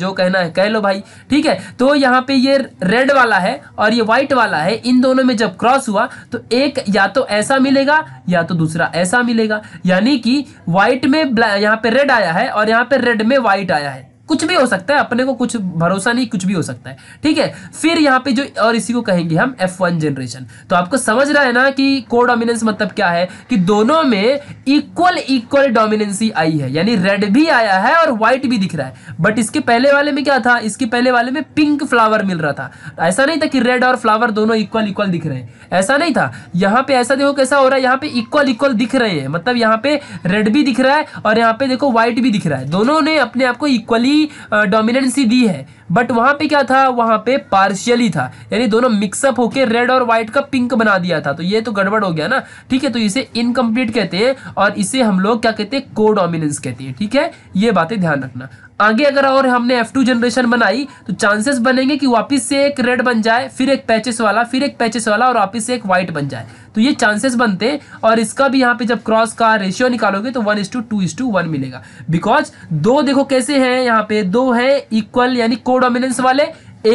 जो कहना है कह लो भाई, ठीक है। तो यहाँ पे ये रेड वाला है और ये व्हाइट वाला है, इन दोनों में जब क्रॉस हुआ तो एक या तो ऐसा मिलेगा या तो दूसरा ऐसा मिलेगा, यानी कि व्हाइट में यहाँ पे रेड आया है और यहाँ पे रेड में व्हाइट आया है, कुछ भी हो सकता है, अपने को कुछ भरोसा नहीं, कुछ भी हो सकता है, ठीक है। फिर यहाँ पे जो, और इसी को कहेंगे हम F1 जनरेशन। तो आपको समझ रहा है ना कि को डोमिनेंस मतलब क्या है, कि दोनों में इक्वल डोमिनेंसी आई है, यानी रेड भी आया है और व्हाइट भी दिख रहा है। बट इसके पहले वाले में क्या था, इसके पहले वाले में पिंक फ्लावर मिल रहा था, ऐसा नहीं था कि रेड और फ्लावर दोनों इक्वल दिख रहे हैं, ऐसा नहीं था। यहाँ पे ऐसा देखो कैसा हो रहा है, यहाँ पे इक्वल दिख रहे हैं, मतलब यहाँ पे रेड भी दिख रहा है और यहाँ पे देखो व्हाइट भी दिख रहा है, दोनों ने अपने आप को इक्वली डोमिनेंसी दी है। बट वहां पे क्या था, वहां पे पार्शियली था, यानी दोनों मिक्सअप होके रेड और व्हाइट का पिंक बना दिया था, तो ये तो गड़बड़ हो गया ना, ठीक है। तो इसे इनकम्प्लीट कहते हैं और इसे हम लोग क्या कहते हैं, कोडोमिनेंस कहते हैं, ठीक है। ये बातें ध्यान रखना। आगे अगर और हमने F2 जनरेशन बनाई तो चांसेस बनेंगे कि वापस से एक रेड बन जाए, फिर एक पैचेस वाला, फिर एक पैचेस वाला, और वापस से एक व्हाइट बन जाए, तो ये चांसेस बनते हैं। और इसका भी यहाँ पे जब क्रॉस का रेशियो निकालोगे तो 1:2:1 मिलेगा, बिकॉज दो देखो कैसे हैं, यहाँ पे दो हैं इक्वल यानी कोडोमिनेंस वाले,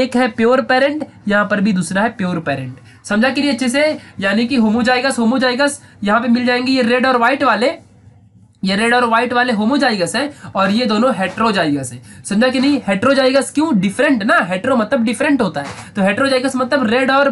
एक है प्योर पेरेंट, यहाँ पर भी दूसरा है प्योर पेरेंट, समझा के लिए अच्छे से। यानी कि होमोजाइगस यहाँ पे मिल जाएंगे, ये रेड और व्हाइट वाले होमोजाइगस हैं और ये दोनों हेट्रोजाइगस हैं, समझा कि नहीं। हेट्रोजाइगस क्यों, डिफरेंट ना, हेट्रो मतलब डिफरेंट होता है, तो हेट्रोजाइगस मतलब रेड और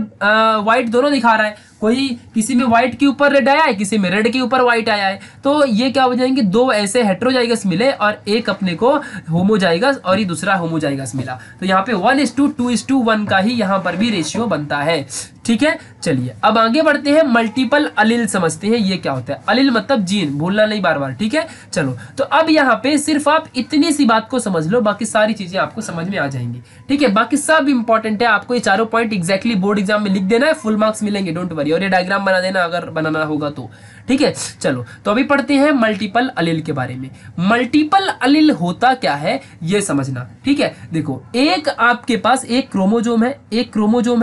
व्हाइट दोनों दिखा रहा है, कोई किसी में व्हाइट के ऊपर रेड आया है, किसी में रेड के ऊपर व्हाइट आया है, तो ये क्या हो जाएंगे, दो ऐसे हेट्रोजाइगस मिले और एक अपने को होमोजाइगस और ये दूसरा होमोजाइगस मिला, तो यहाँ पे 1:2:1 का ही यहाँ पर भी रेशियो बनता है, ठीक है। चलिए अब आगे बढ़ते हैं, मल्टीपल अलील समझते हैं ये क्या होता है। अलील मतलब जीन, भूलना नहीं बार बार, ठीक है। चलो तो अब यहाँ पे सिर्फ आप इतनी सी बात को समझ लो, बाकी सारी चीजें आपको समझ में आ जाएंगी, ठीक है। बाकी सब इंपॉर्टेंट है, आपको ये चारों पॉइंट एग्जैक्टली बोर्ड एग्जाम में लिख देना है, फुल मार्क्स मिलेंगे, डोंट वरी। और ये डायग्राम बना देना अगर बनाना होगा तो, ठीक है। चलो तो अभी पढ़ते हैं मल्टीपल अलील के बारे में। मल्टीपल अलील होता क्या है ये समझना, ठीक है। देखो एक आपके पास एक क्रोमोजोम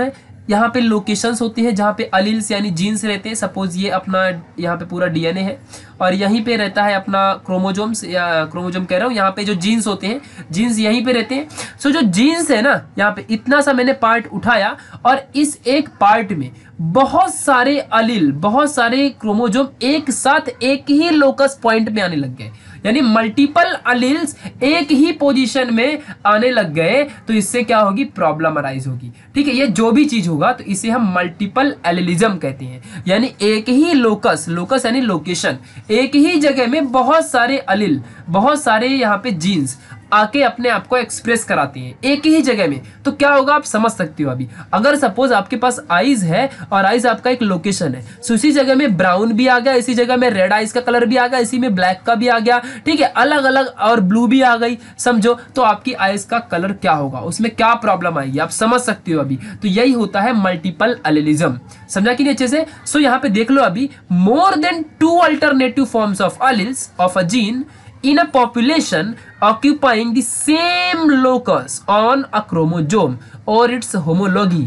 है, यहाँ पे लोकेशंस होती हैं जहाँ पे अलील्स यानी जीन्स रहते हैं। सपोज ये अपना यहाँ पे पूरा डीएनए है और यहीं पे रहता है अपना क्रोमोजोम्स, या क्रोमोजोम कह रहा हूँ, यहाँ पे जो जीन्स होते हैं, जीन्स यहीं पे रहते हैं। सो जो जीन्स है ना, यहाँ पे इतना सा मैंने पार्ट उठाया और इस एक पार्ट में बहुत सारे अलील, बहुत सारे क्रोमोजोम एक साथ एक ही लोकस पॉइंट में आने लग गए, यानी मल्टीपल अलील्स एक ही पोजीशन में आने लग गए। तो इससे क्या होगी, प्रॉब्लम अराइज होगी, ठीक है। ये जो भी चीज होगा तो इसे हम मल्टीपल एलिलिज्म कहते हैं, यानी एक ही लोकस यानी लोकेशन, एक ही जगह में बहुत सारे अलील, बहुत सारे यहाँ पे जीन्स आके अपने आप को एक्सप्रेस कराते हैं एक ही जगह में। तो क्या होगा आप समझ सकते हो। अभी अगर सपोज आपके पास आइज है और आइज आपका एक लोकेशन है, सो इसी जगह में ब्राउन भी आ गया, इसी जगह में रेड आइज का कलर भी आ गया, इसी में ब्लैक का भी आ गया, ठीक है, अलग अलग, और ब्लू भी आ गई, समझो। तो आपकी आइज का कलर क्या होगा, उसमें क्या प्रॉब्लम आएगी आप समझ सकते हो। अभी तो यही होता है मल्टीपल एलिलिज्म, समझा कि नहीं अच्छे से। सो यहाँ पे देख लो, अभी more than 2 alternative forms of alleles of a gene in a population occupying the same locus on a chromosome or its homology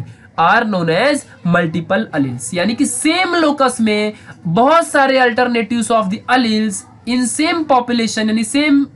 are known as multiple alleles, यानी कि सेम लोकस में बहुत सारे alternatives of the alleles in same population, यानी same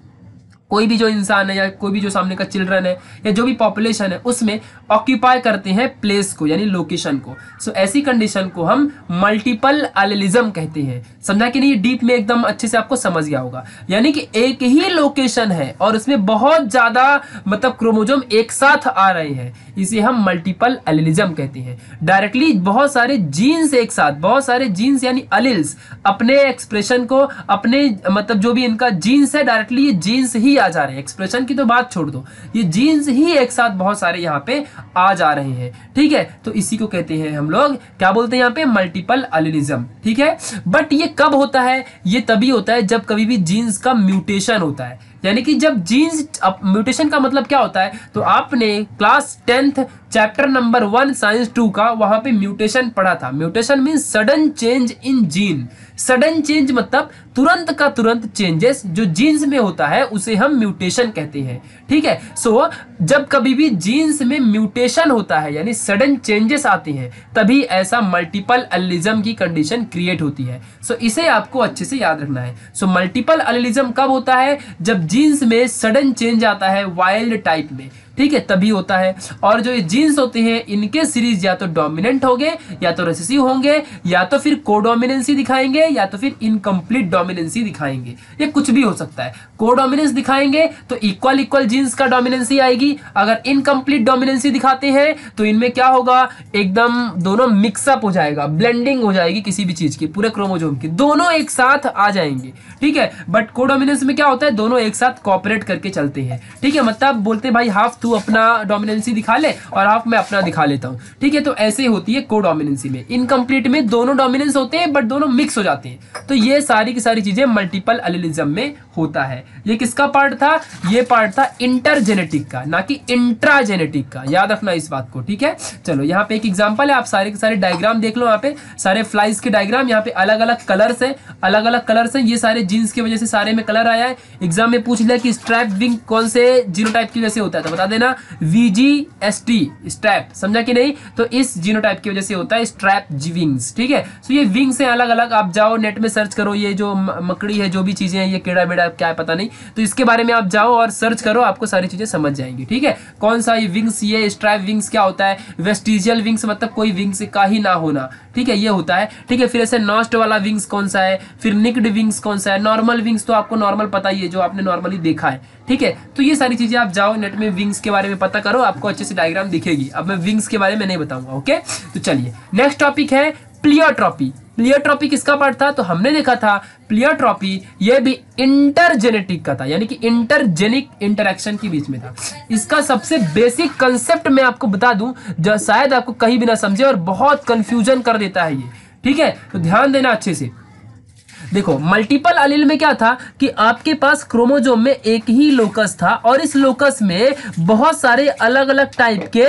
कोई भी जो इंसान है या कोई भी जो सामने का चिल्ड्रन है या जो भी पॉपुलेशन है उसमें ऑक्यूपाई करते हैं प्लेस को यानी लोकेशन को। सो ऐसी कंडीशन को हम मल्टीपल एलिलिज्म कहते हैं, समझा कि नहीं। डीप में एकदम अच्छे से आपको समझ गया होगा, यानी कि एक ही लोकेशन है और उसमें बहुत ज्यादा मतलब क्रोमोजोम एक साथ आ रहे हैं, इसे हम मल्टीपल एलिलिज्म कहते हैं। डायरेक्टली बहुत सारे जीन्स एक साथ, बहुत सारे जीन्स यानी अलील्स अपने एक्सप्रेशन को, अपने मतलब जो भी इनका जीन्स है, डायरेक्टली ये जीन्स ही आ जा रहे हैं, एक्सप्रेशन की तो बात छोड़ दो, ये जीन्स ही एक साथ बहुत सारे यहाँ पे आ जा रहे हैं, ठीक है। तो इसी को कहते हैं हम लोग, क्या बोलते हैं यहाँ पे, मल्टीपल एलिलिज्म, ठीक है। बट ये कब होता है, ये तभी होता है जब कभी भी जीन्स का म्यूटेशन होता है, यानी कि जब जीन्स म्यूटेशन का मतलब क्या होता है, तो आपने class 10th chapter number 1 science 2 का वहाँ पे म्यूटेशन पढ़ा था। Mutation means sudden change in gene. Sudden change मतलब तुरंत का तुरंत चेंजेस जो जीन्स में होता है उसे हम म्यूटेशन कहते हैं, ठीक है। सो जब कभी भी जीन्स में म्यूटेशन होता है यानी सडन चेंजेस आते हैं तभी ऐसा मल्टीपल एलिज्म की कंडीशन क्रिएट होती है। सो इसे आपको अच्छे से याद रखना है। सो मल्टीपल एलिज्म कब होता है? जब जीन्स में सडन चेंज आता है वाइल्ड टाइप में, ठीक है, तभी होता है। और जो ये जीन्स होते हैं इनके सीरीज या तो डोमिनेंट होंगे या तो रिसेसिव होंगे या तो फिर कोडोमिनेंसी दिखाएंगे या तो फिर इनकम्प्लीट डोमिनेंसी दिखाएंगे, ये कुछ भी हो सकता है। कोडोमिनेंस दिखाएंगे तो इक्वल इक्वल जीन्स का डोमिनेंसी आएगी, अगर इनकम्प्लीट डोमिनेंसी दिखाते हैं तो इनमें क्या होगा, एकदम दोनों मिक्सअप हो जाएगा, ब्लेंडिंग हो जाएगी किसी भी चीज की, पूरे क्रोमोजोम की, दोनों एक साथ आ जाएंगे, ठीक है। बट कोडोमिनेंस में क्या होता है, दोनों एक साथ कॉपरेट करके चलते हैं, ठीक है। मतलब बोलते भाई हाफ तू अपना डोमिनेंसी दिखा ले और हाफ मैं अपना दिखा लेता हूं, ठीक है। तो ऐसे होती है कोडोमिनेंसी में। इनकम्प्लीट में दोनों डोमिनेंस होते हैं बट दोनों मिक्स हो जाते हैं। तो ये सारी की सारी चीजें मल्टीपल एलिलिज्म में होता है। ये किसका पार्ट था? ये पार्ट था इंटरजेनेटिक का, ना कि इंट्राजेनेटिक का, याद रखना इस बात को, ठीक है। चलो यहाँ पे एक एग्जांपल है, आप सारे के सारे डायग्राम देख लो। यहाँ पे सारे फ्लाइज के डायग्राम, यहाँ पे अलग अलग कलर्स है, अलग अलग कलर्स है, ये सारे जीन्स की वजह से सारे में कलर आया है। एग्जाम में पूछ लिया कि स्ट्रैप विंग कौन से जीनोटाइप की वजह से होता है, तो बता देना VGST स्ट्रैप, समझा कि नहीं? तो इस जीनोटाइप की वजह से होता है स्ट्रैप विंग्स, ठीक है। तो ये विंग्स हैं अलग अलग, आप जाओ नेट में सर्च करो, ये जो मकड़ी है, जो भी चीजें हैं, ये कीड़ा बेड़ा क्या है पता नहीं, तो इसके बारे में आप जाओ और सर्च करो, आपको सारी चीजें समझ जाएंगी, ठीक है। कौन सा ये विंग्स, ये स्ट्रैप विंग्स क्या होता है? वेस्टिजियल विंग्स मतलब कोई विंग्स का ही ना होना, ठीक है, ये होता है, ठीक है। फिर ऐसे नॉस्ट वाला विंग्स कौन सा है, फिर निक्ड विंग्स कौन सा है, नॉर्मल विंग्स तो आपको नॉर्मल पता ही है, जो आपने नॉर्मली देखा है, ठीक है। तो ये सारी चीजें आप जाओ नेट में विंग्स के बारे में पता करो, आपको अच्छे से डायग्राम दिखेगी। अब मैं विंग्स के बारे में नहीं बताऊंगा, ओके। तो चलिए नेक्स्ट टॉपिक है प्लियोट्रॉपी। प्लियोट्रॉपी किसका पार्ट था? तो हमने देखा था प्लियोट्रॉपी ये भी इंटरजेनेटिक का था, यानी कि इंटरजेनिक इंटरेक्शन के बीच में था। इसका सबसे बेसिक कंसेप्ट मैं आपको बता दूं, जो शायद आपको कहीं भी ना समझे और बहुत कंफ्यूजन कर देता है ये, ठीक है। तो ध्यान देना अच्छे से, देखो मल्टीपल अलील में क्या था कि आपके पास क्रोमोजोम में एक ही लोकस था और इस लोकस में बहुत सारे अलग अलग टाइप के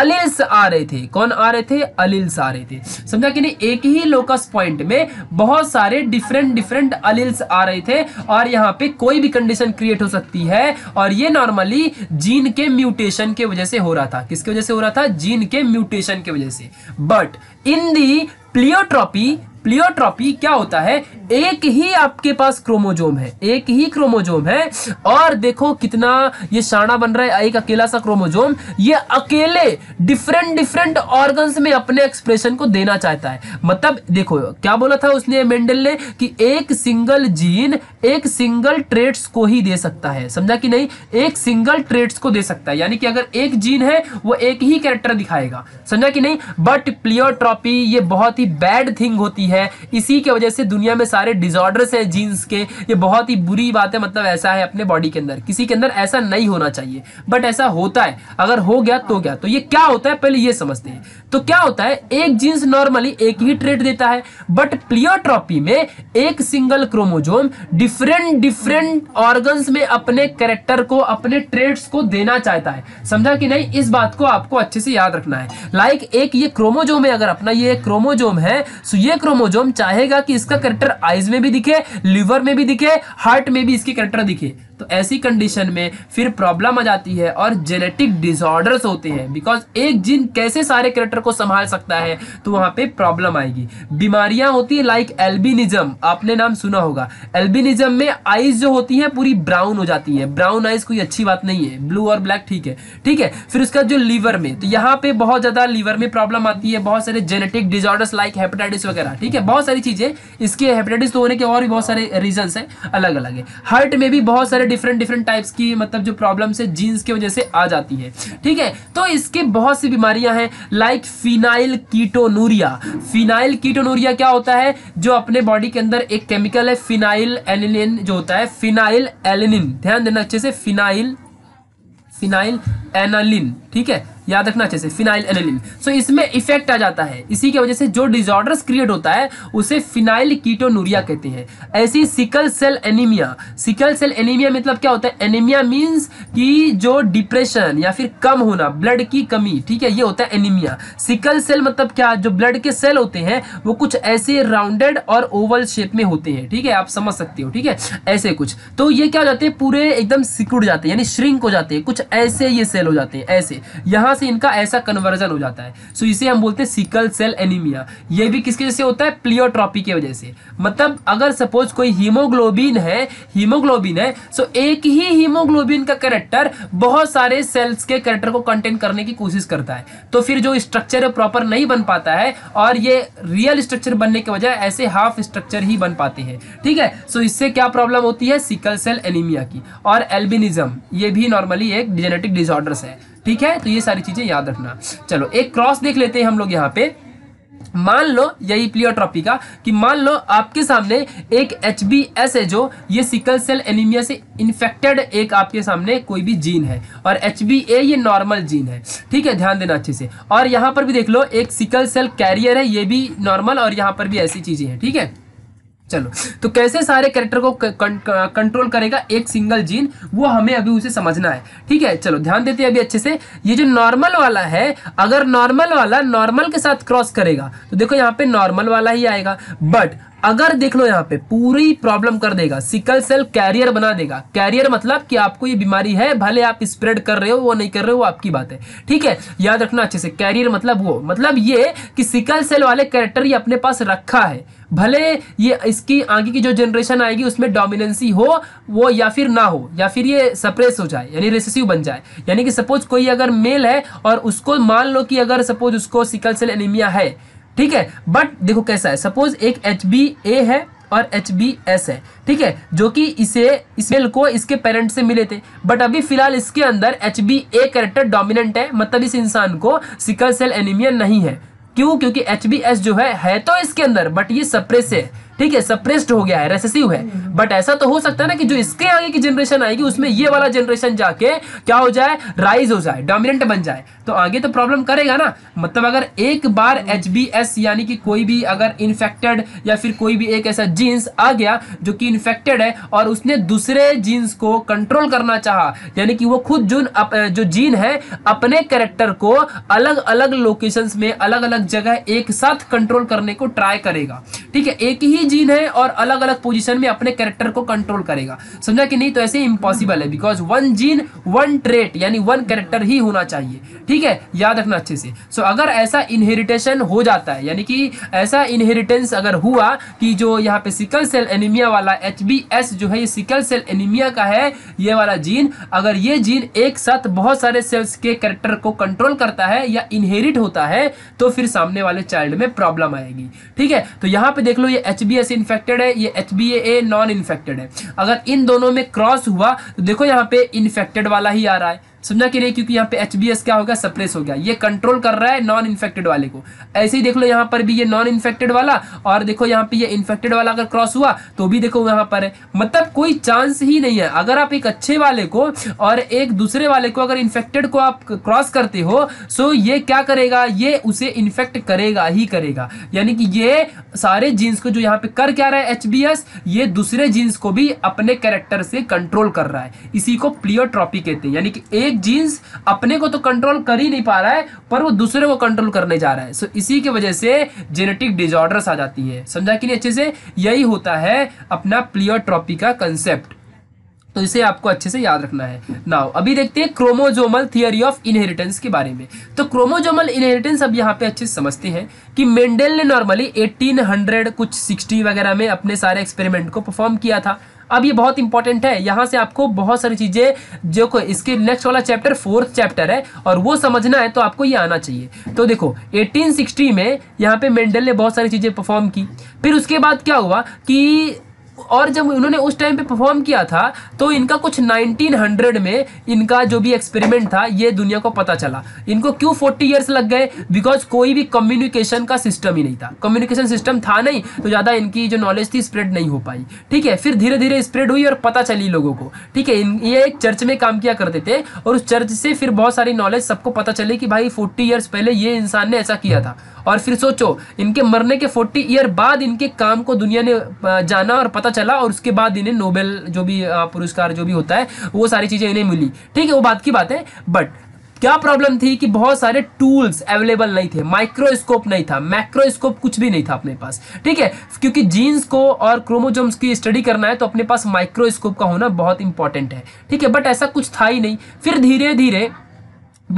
अलील्स आ रहे थे। कौन आ रहे थे? अलील्स आ रहे थे, समझा कि नहीं। एक ही लोकस पॉइंट में बहुत सारे डिफरेंट अलील्स आ रहे थे और यहाँ पे कोई भी कंडीशन क्रिएट हो सकती है, और ये नॉर्मली जीन के म्यूटेशन के वजह से हो रहा था। किसके वजह से हो रहा था? जीन के म्यूटेशन के वजह से। But in the pleiotropy, pleiotropy क्या होता है, एक ही आपके पास क्रोमोजोम है, एक ही क्रोमोजोम है, और देखो कितना ये शाना बन रहा है, एक अकेला सा क्रोमोजोम ये अकेले डिफरेंट ऑर्गन्स में अपने एक्सप्रेशन को देना चाहता है। मतलब देखो क्या बोला था उसने, मेंडल ने, कि एक सिंगल जीन एक सिंगल ट्रेट्स को ही दे सकता है, समझा कि नहीं, एक सिंगल ट्रेट्स को दे सकता है, यानी कि अगर एक जीन है वो एक ही कैरेक्टर दिखाएगा, समझा कि नहीं। बट प्लियोट्रॉपी ये बहुत ही बैड थिंग होती है, इसी के वजह से दुनिया में सारे डिसऑर्डर्स हैं जीन्स के, ये बहुत ही बुरी बात है। मतलब ऐसा है अपने बॉडी के अंदर, किसी के अंदर ऐसा नहीं होना चाहिए बट ऐसा होता है, अगर हो गया तो क्या। तो ये क्या होता है पहले ये समझते हैं। तो क्या होता है, एक जीन्स नॉर्मली एक ही ट्रेट देता है, बट प्लियोट्रॉपी में एक सिंगल क्रोमोजोम डिफरेंट ऑर्गन्स में अपने कैरेक्टर को, अपने ट्रेट्स को देना चाहता है, समझा कि नहीं। इस बात को आपको अच्छे से याद रखना है। लाइक एक ये क्रोमोजोम है, अगर अपना ये क्रोमोजोम है, सो ये क्रोमोजोम चाहेगा कि इसका कैरेक्टर आइज में भी दिखे, लिवर में भी दिखे, हार्ट में भी इसके कैरेक्टर दिखे। तो ऐसी कंडीशन में फिर प्रॉब्लम आ जाती है और जेनेटिक डिसऑर्डर्स होते हैं, बिकॉज एक जीन कैसे सारे कैरेक्टर को संभाल सकता है, तो वहाँ पे प्रॉब्लम आएगी, बीमारियाँ होती है। लाइक एल्बिनिज्म, आपने नाम सुना होगा, एल्बिनिज्म में आइज जो होती है पूरी ब्राउन हो जाती है। ब्राउन आइज कोई अच्छी बात नहीं है, ब्लू और ब्लैक ठीक है, ठीक है। फिर उसका जो लीवर में, तो यहाँ पे बहुत ज़्यादा लीवर में प्रॉब्लम आती है, बहुत सारे जेनेटिक डिसऑर्डर्स लाइक हेपेटाइटिस वगैरह, ठीक है, बहुत सारी चीज़ें इसके हेपेटाइटिस तो होने के और भी बहुत सारे रीजन्स हैं, अलग अलग है। हार्ट में भी बहुत सारे डिफरेंट टाइप्स की, मतलब जो प्रॉब्लम से जीन्स के वजह से आ जाती है, ठीक है। तो इसके बहुत सी बीमारियां हैं, like phenylketonuria. Phenylketonuria क्या होता है, जो अपने बॉडी के अंदर एक केमिकल है फिनाइल एलिनिन, जो होता है फिनाइल एलिनिन, ध्यान देना अच्छे से, फिनाइल एनालिन, ठीक है, याद रखना अच्छे से, फिनाइल एलिलीन। सो इसमें इफेक्ट आ जाता है, इसी की वजह से जो डिसऑर्डर्स क्रिएट होता है उसे फिनाइल कीटोनूरिया कहते हैं। ऐसी sickle cell anaemia, sickle cell anaemia मतलब क्या होता है? एनीमिया मीन्स कि जो डिप्रेशन या फिर कम होना, ब्लड की कमी, ठीक है, ये होता है एनीमिया। सिकल सेल मतलब क्या? जो ब्लड के सेल होते हैं वो कुछ ऐसे राउंडेड और ओवल शेप में होते हैं, ठीक है, आप समझ सकते हो, ठीक है, ऐसे कुछ। तो ये क्या हो जाते हैं? पूरे एकदम सिकुड़ जाते हैं, यानी श्रिंक हो जाते हैं, कुछ ऐसे ये सेल हो जाते हैं, ऐसे यहाँ से इनका ऐसा कन्वर्जन हो जाता है। सो इसे हम बोलते हैं सिकल सेल एनीमिया। ये भी किसकी वजह से होता है? प्लियोट्रॉपी की वजह से। मतलब अगर सपोज कोई हीमोग्लोबिन है, हीमोग्लोबिन है, सो एक ही हीमोग्लोबिन का कैरेक्टर बहुत सारे सेल्स के कैरेक्टर को कंटेन करने की कोशिश करता है, तो फिर जो स्ट्रक्चर प्रॉपर नहीं बन पाता है और ये रियल स्ट्रक्चर बनने के बजाय ऐसे हाफ स्ट्रक्चर ही बन पाते हैं, ठीक है। सो इससे क्या प्रॉब्लम होती है? सिकल सेल एनीमिया की। और एल्बिनिज्म, ये भी नॉर्मली एक जेनेटिक डिसऑर्डर्स है, ठीक है। तो ये सारी चीजें याद रखना। चलो एक क्रॉस देख लेते हैं हम लोग। यहाँ पे मान लो, यही प्लियोट्रॉपी का, कि मान लो आपके सामने एक HBS है जो ये सिकल सेल एनीमिया से इन्फेक्टेड एक आपके सामने कोई भी जीन है, और HBA ये नॉर्मल जीन है, ठीक है, ध्यान देना अच्छे से। और यहाँ पर भी देख लो एक सिकल सेल कैरियर है, ये भी नॉर्मल, और यहाँ पर भी ऐसी चीजें हैं, ठीक है। चलो तो कैसे सारे कैरेक्टर को कंट्रोल करेगा एक सिंगल जीन, वो हमें अभी उसे समझना है, ठीक है। चलो ध्यान देते हैं अभी अच्छे से। ये जो नॉर्मल वाला है, अगर नॉर्मल वाला नॉर्मल के साथ क्रॉस करेगा तो देखो यहाँ पे नॉर्मल वाला ही आएगा, बट अगर देख लो यहाँ पे पूरी प्रॉब्लम कर देगा, सिकल सेल कैरियर बना देगा। कैरियर मतलब कि आपको ये बीमारी है, भले आप स्प्रेड कर रहे हो वो नहीं कर रहे हो, वो आपकी बात है, ठीक है, याद रखना अच्छे से। कैरियर मतलब वो, मतलब ये कि सिकल सेल वाले कैरेक्टर ये अपने पास रखा है, भले ये इसकी आगे की जो जनरेशन आएगी उसमें डोमिनेंसी हो वो, या फिर ना हो, या फिर ये सप्रेस हो जाए, यानी रिसेसिव बन जाए। यानी कि सपोज कोई अगर मेल है और उसको मान लो कि अगर सपोज उसको सिकल सेल एनीमिया है, ठीक है, बट देखो कैसा है, सपोज एक HBA है और HBS है, ठीक है, जो कि इसे, इस मेल को इसके पेरेंट्स से मिले थे, बट अभी फिलहाल इसके अंदर HBA कैरेक्टर डोमिनेंट है, मतलब इस इंसान को सिकल सेल एनीमिया नहीं है। क्यों? क्योंकि HBS जो है तो इसके अंदर, बट ये सप्रेस है, ठीक है, सप्रेस्ड हो गया है, रेसेसिव है, बट ऐसा तो हो सकता है ना कि जो इसके आगे की जनरेशन आएगी उसमें ये वाला जनरेशन जाके क्या हो जाए? राइज हो जाए, डोमिनेंट बन जाए, तो आगे तो प्रॉब्लम करेगा ना। मतलब अगर एक बार HBS यानी कि कोई भी अगर इन्फेक्टेड या फिर कोई भी एक ऐसा जीन्स आ गया जो कि इन्फेक्टेड है और उसने दूसरे जीन्स को कंट्रोल करना चाहा, यानी कि वो खुद जो जीन है अपने कैरेक्टर को अलग अलग लोकेशंस में, अलग अलग जगह एक साथ कंट्रोल करने को ट्राई करेगा, ठीक है, एक ही जीन है और अलग अलग पोजीशन में अपने कैरेक्टर को कंट्रोल करेगा, समझा कि नहीं? तो ऐसे इम्पॉसिबल है, because one gene one trait यानी वन कैरेक्टर ही होना चाहिए, ठीक है, याद रखना अच्छे से। सो अगर ऐसा इनहेरिटेशन हो जाता है, यानी कि ऐसा इनहेरिटेंस अगर हुआ कि जो यहाँ पे सिकल सेल एनीमिया वाला HBS जो है ये सिकल सेल एनीमिया का है, ये वाला जीन, अगर ये जीन एक साथ बहुत सारे सेल्स के कैरेक्टर को कंट्रोल करता है या इनहेरिट होता है तो फिर सामने वाले चाइल्ड में प्रॉब्लम आएगी, ठीक है। तो यहाँ पे देख लो ये HBS इन्फेक्टेड है, ये HBA नॉन इन्फेक्टेड है, अगर इन दोनों में क्रॉस हुआ तो देखो यहाँ पे इन्फेक्टेड वाला ही आ रहा है, समझना कि नहीं? क्योंकि यहाँ पे HBS क्या होगा? सप्रेस हो गया, ये कंट्रोल कर रहा है नॉन इन्फेक्टेड वाले को। ऐसे ही देख लो यहाँ पर भी ये नॉन इन्फेक्टेड वाला, और देखो यहाँ पे ये इन्फेक्टेड वाला अगर क्रॉस हुआ तो भी देखो यहाँ पर है, मतलब कोई चांस ही नहीं है। अगर आप एक अच्छे वाले को और एक दूसरे वाले को, अगर इन्फेक्टेड को आप क्रॉस करते हो, सो ये क्या करेगा? ये उसे इन्फेक्ट करेगा ही करेगा, यानी कि ये सारे जीन्स को जो यहाँ पे कर क्या रहा है HBS, ये दूसरे जीन्स को भी अपने कैरेक्टर से कंट्रोल कर रहा है। इसी को प्लियोट्रॉपी कहते हैं, यानी कि एक जीन्स अपने को तो कंट्रोल कर ही नहीं पा रहा है पर वो दूसरे को कंट्रोल करने जा रहा है। सो इसी की वजह से जेनेटिक डिसऑर्डर्स आ जाती है, समझा कि नहीं अच्छे से? यही होता है अपना प्लियोट्रॉपी का कंसेप्ट, तो इसे आपको अच्छे से याद रखना है। नाउ अभी देखते हैं क्रोमोजोमल थियरी ऑफ इनहेरिटेंस के बारे में। तो क्रोमोजोमल इनहेरिटेंस अब यहाँ पे अच्छे से समझते हैं कि मेंडेल ने नॉर्मली 1800 कुछ 60 वगैरह में अपने सारे एक्सपेरिमेंट को परफॉर्म किया था। अब ये बहुत इंपॉर्टेंट है, यहाँ से आपको बहुत सारी चीज़ें जो इसके नेक्स्ट वाला चैप्टर 4th चैप्टर है और वो समझना है तो आपको ये आना चाहिए। तो देखो 1860 में यहाँ पे मेंडेल ने बहुत सारी चीज़ें परफॉर्म की, फिर उसके बाद क्या हुआ कि और जब उन्होंने उस टाइम पे परफॉर्म किया था तो इनका कुछ 1900 में इनका जो भी एक्सपेरिमेंट था ये दुनिया को पता चला। इनको क्यों 40 इयर्स लग गए? बिकॉज कोई भी कम्युनिकेशन का सिस्टम ही नहीं था, कम्युनिकेशन सिस्टम था नहीं तो ज़्यादा इनकी जो नॉलेज थी स्प्रेड नहीं हो पाई। ठीक है, फिर धीरे धीरे स्प्रेड हुई और पता चली लोगों को। ठीक है, ये एक चर्च में काम किया करते थे और उस चर्च से फिर बहुत सारी नॉलेज सबको पता चली कि भाई 40 इयर्स पहले ये इंसान ने ऐसा किया था। और फिर सोचो इनके मरने के 40 ईयर बाद इनके काम को दुनिया ने जाना और पता चला और उसके बाद इन्हें नोबेल जो भी पुरस्कार जो भी होता है वो सारी चीज़ें इन्हें मिली। ठीक है, वो बात की बात है। बट क्या प्रॉब्लम थी कि बहुत सारे टूल्स अवेलेबल नहीं थे, माइक्रोस्कोप नहीं था, मैक्रोस्कोप कुछ भी नहीं था अपने पास। ठीक है, क्योंकि जीन्स को और क्रोमोसोम्स की स्टडी करना है तो अपने पास माइक्रोस्कोप का होना बहुत इंपॉर्टेंट है। ठीक है, बट ऐसा कुछ था ही नहीं। फिर धीरे धीरे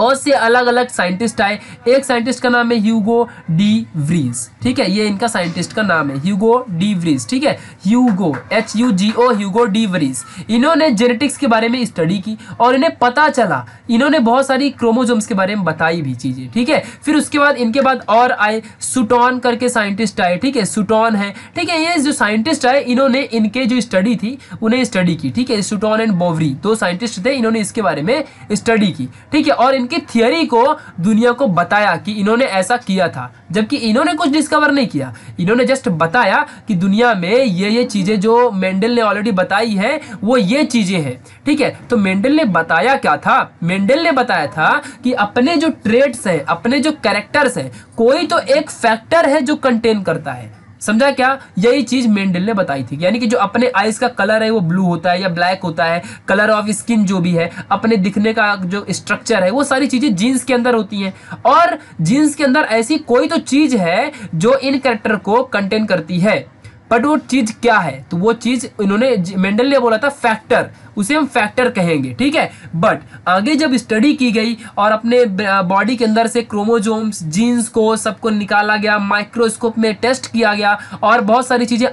बहुत से अलग अलग साइंटिस्ट आए। एक साइंटिस्ट का नाम है ह्यूगो डी व्रीज। ठीक है, ये इनका साइंटिस्ट का नाम है ह्यूगो डी व्रीज। ठीक है, Hugo HUGO Hugo de Vries. इन्होंने जेनेटिक्स के बारे में स्टडी की और इन्हें पता चला, इन्होंने बहुत सारी क्रोमोसोम्स के बारे में बताई भी चीज़ें। ठीक है, फिर उसके बाद इनके बाद और आए सुटॉन करके साइंटिस्ट आए। ठीक है, सुटॉन है। ठीक है, ये जो साइंटिस्ट आए इन्होंने इनके जो स्टडी थी उन्हें स्टडी की। ठीक है, सुटॉन एंड बोवरी दो साइंटिस्ट थे, इन्होंने इसके बारे में स्टडी की। ठीक है, और इनकी थियरी को दुनिया को बताया कि इन्होंने ऐसा किया था, जबकि इन्होंने कुछ डिस्कवर नहीं किया। इन्होंने जस्ट बताया कि दुनिया में ये चीजें जो मेंडल ने ऑलरेडी बताई है वो ये चीजें हैं। ठीक है, तो मेंडल ने बताया क्या था? मेंडल ने बताया था कि अपने जो ट्रेट्स हैं, अपने जो कैरेक्टर्स हैं, कोई तो एक फैक्टर है जो कंटेन करता है। समझा क्या? यही चीज़ मेंडल ने बताई थी। यानी कि जो अपने आइज़ का कलर है वो ब्लू होता है या ब्लैक होता है, कलर ऑफ स्किन जो भी है, अपने दिखने का जो स्ट्रक्चर है, वो सारी चीज़ें जीन्स के अंदर होती हैं और जीन्स के अंदर ऐसी कोई तो चीज़ है जो इन कैरेक्टर को कंटेन करती है। बट वो चीज़ क्या है? तो वो चीज़ इन्होंने मेंडल ने बोला था फैक्टर, उसे हम फैक्टर कहेंगे। ठीक है, बट आगे जब स्टडी की गई और अपने बॉडी के अंदर से क्रोमोसोम्स, जीन्स को सबको निकाला गया, माइक्रोस्कोप में टेस्ट किया गया और बहुत सारी चीज़ें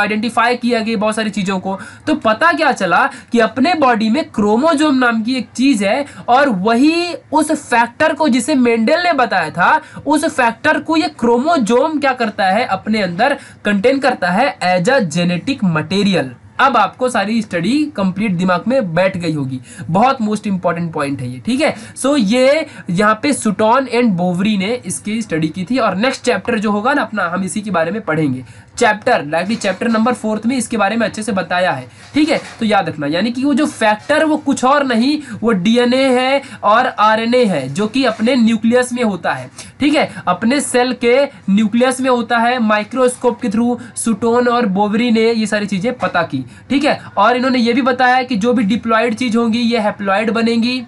आइडेंटिफाई किया गई बहुत सारी चीज़ों को, तो पता क्या चला कि अपने बॉडी में क्रोमोसोम नाम की एक चीज़ है और वही उस फैक्टर को जिसे मेंडल ने बताया था उस फैक्टर को ये क्रोमोसोम क्या करता है अपने अंदर कंटेन करता है एज अ जेनेटिक मटेरियल। अब आपको सारी स्टडी कंप्लीट दिमाग में बैठ गई होगी। बहुत मोस्ट इंपॉर्टेंट पॉइंट है ये। ठीक है, सो ये यहाँ पे सुटॉन एंड बोवरी ने इसकी स्टडी की थी और नेक्स्ट चैप्टर जो होगा ना अपना, हम इसी के बारे में पढ़ेंगे। चैप्टर लाइकली चैप्टर नंबर 4 में इसके बारे में अच्छे से बताया है। ठीक है, तो याद रखना, यानी कि वो जो फैक्टर वो कुछ और नहीं, वो DNA है और RNA है जो कि अपने न्यूक्लियस में होता है। ठीक है, अपने सेल के न्यूक्लियस में होता है। माइक्रोस्कोप के थ्रू सुटॉन और बोवरी ने ये सारी चीज़ें पता की। ठीक है, और इन्होंने ये भी बताया कि जो भी डिप्लॉयड चीज़ होंगी ये हैप्लॉयड बनेंगी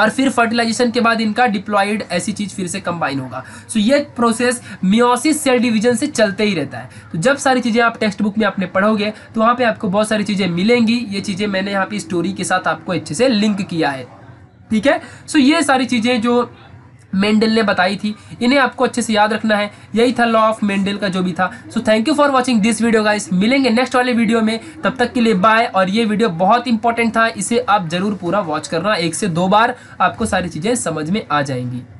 और फिर फर्टिलाइजेशन के बाद इनका डिप्लॉयड ऐसी चीज़ फिर से कंबाइन होगा। सो ये प्रोसेस मियोसिस सेल डिवीजन से चलते ही रहता है। तो जब सारी चीज़ें आप टेक्स्ट बुक में आपने पढ़ोगे तो वहाँ पे आपको बहुत सारी चीज़ें मिलेंगी। ये चीज़ें मैंने यहाँ पे स्टोरी के साथ आपको अच्छे से लिंक किया है। ठीक है, सो ये सारी चीज़ें जो मेंडल ने बताई थी इन्हें आपको अच्छे से याद रखना है। यही था लॉ ऑफ मेंडल का जो भी था। So thank you for watching this video guys. मिलेंगे नेक्स्ट वाले वीडियो में, तब तक के लिए बाय। और ये वीडियो बहुत इंपॉर्टेंट था, इसे आप जरूर पूरा वॉच करना, 1 से 2 बार आपको सारी चीज़ें समझ में आ जाएंगी।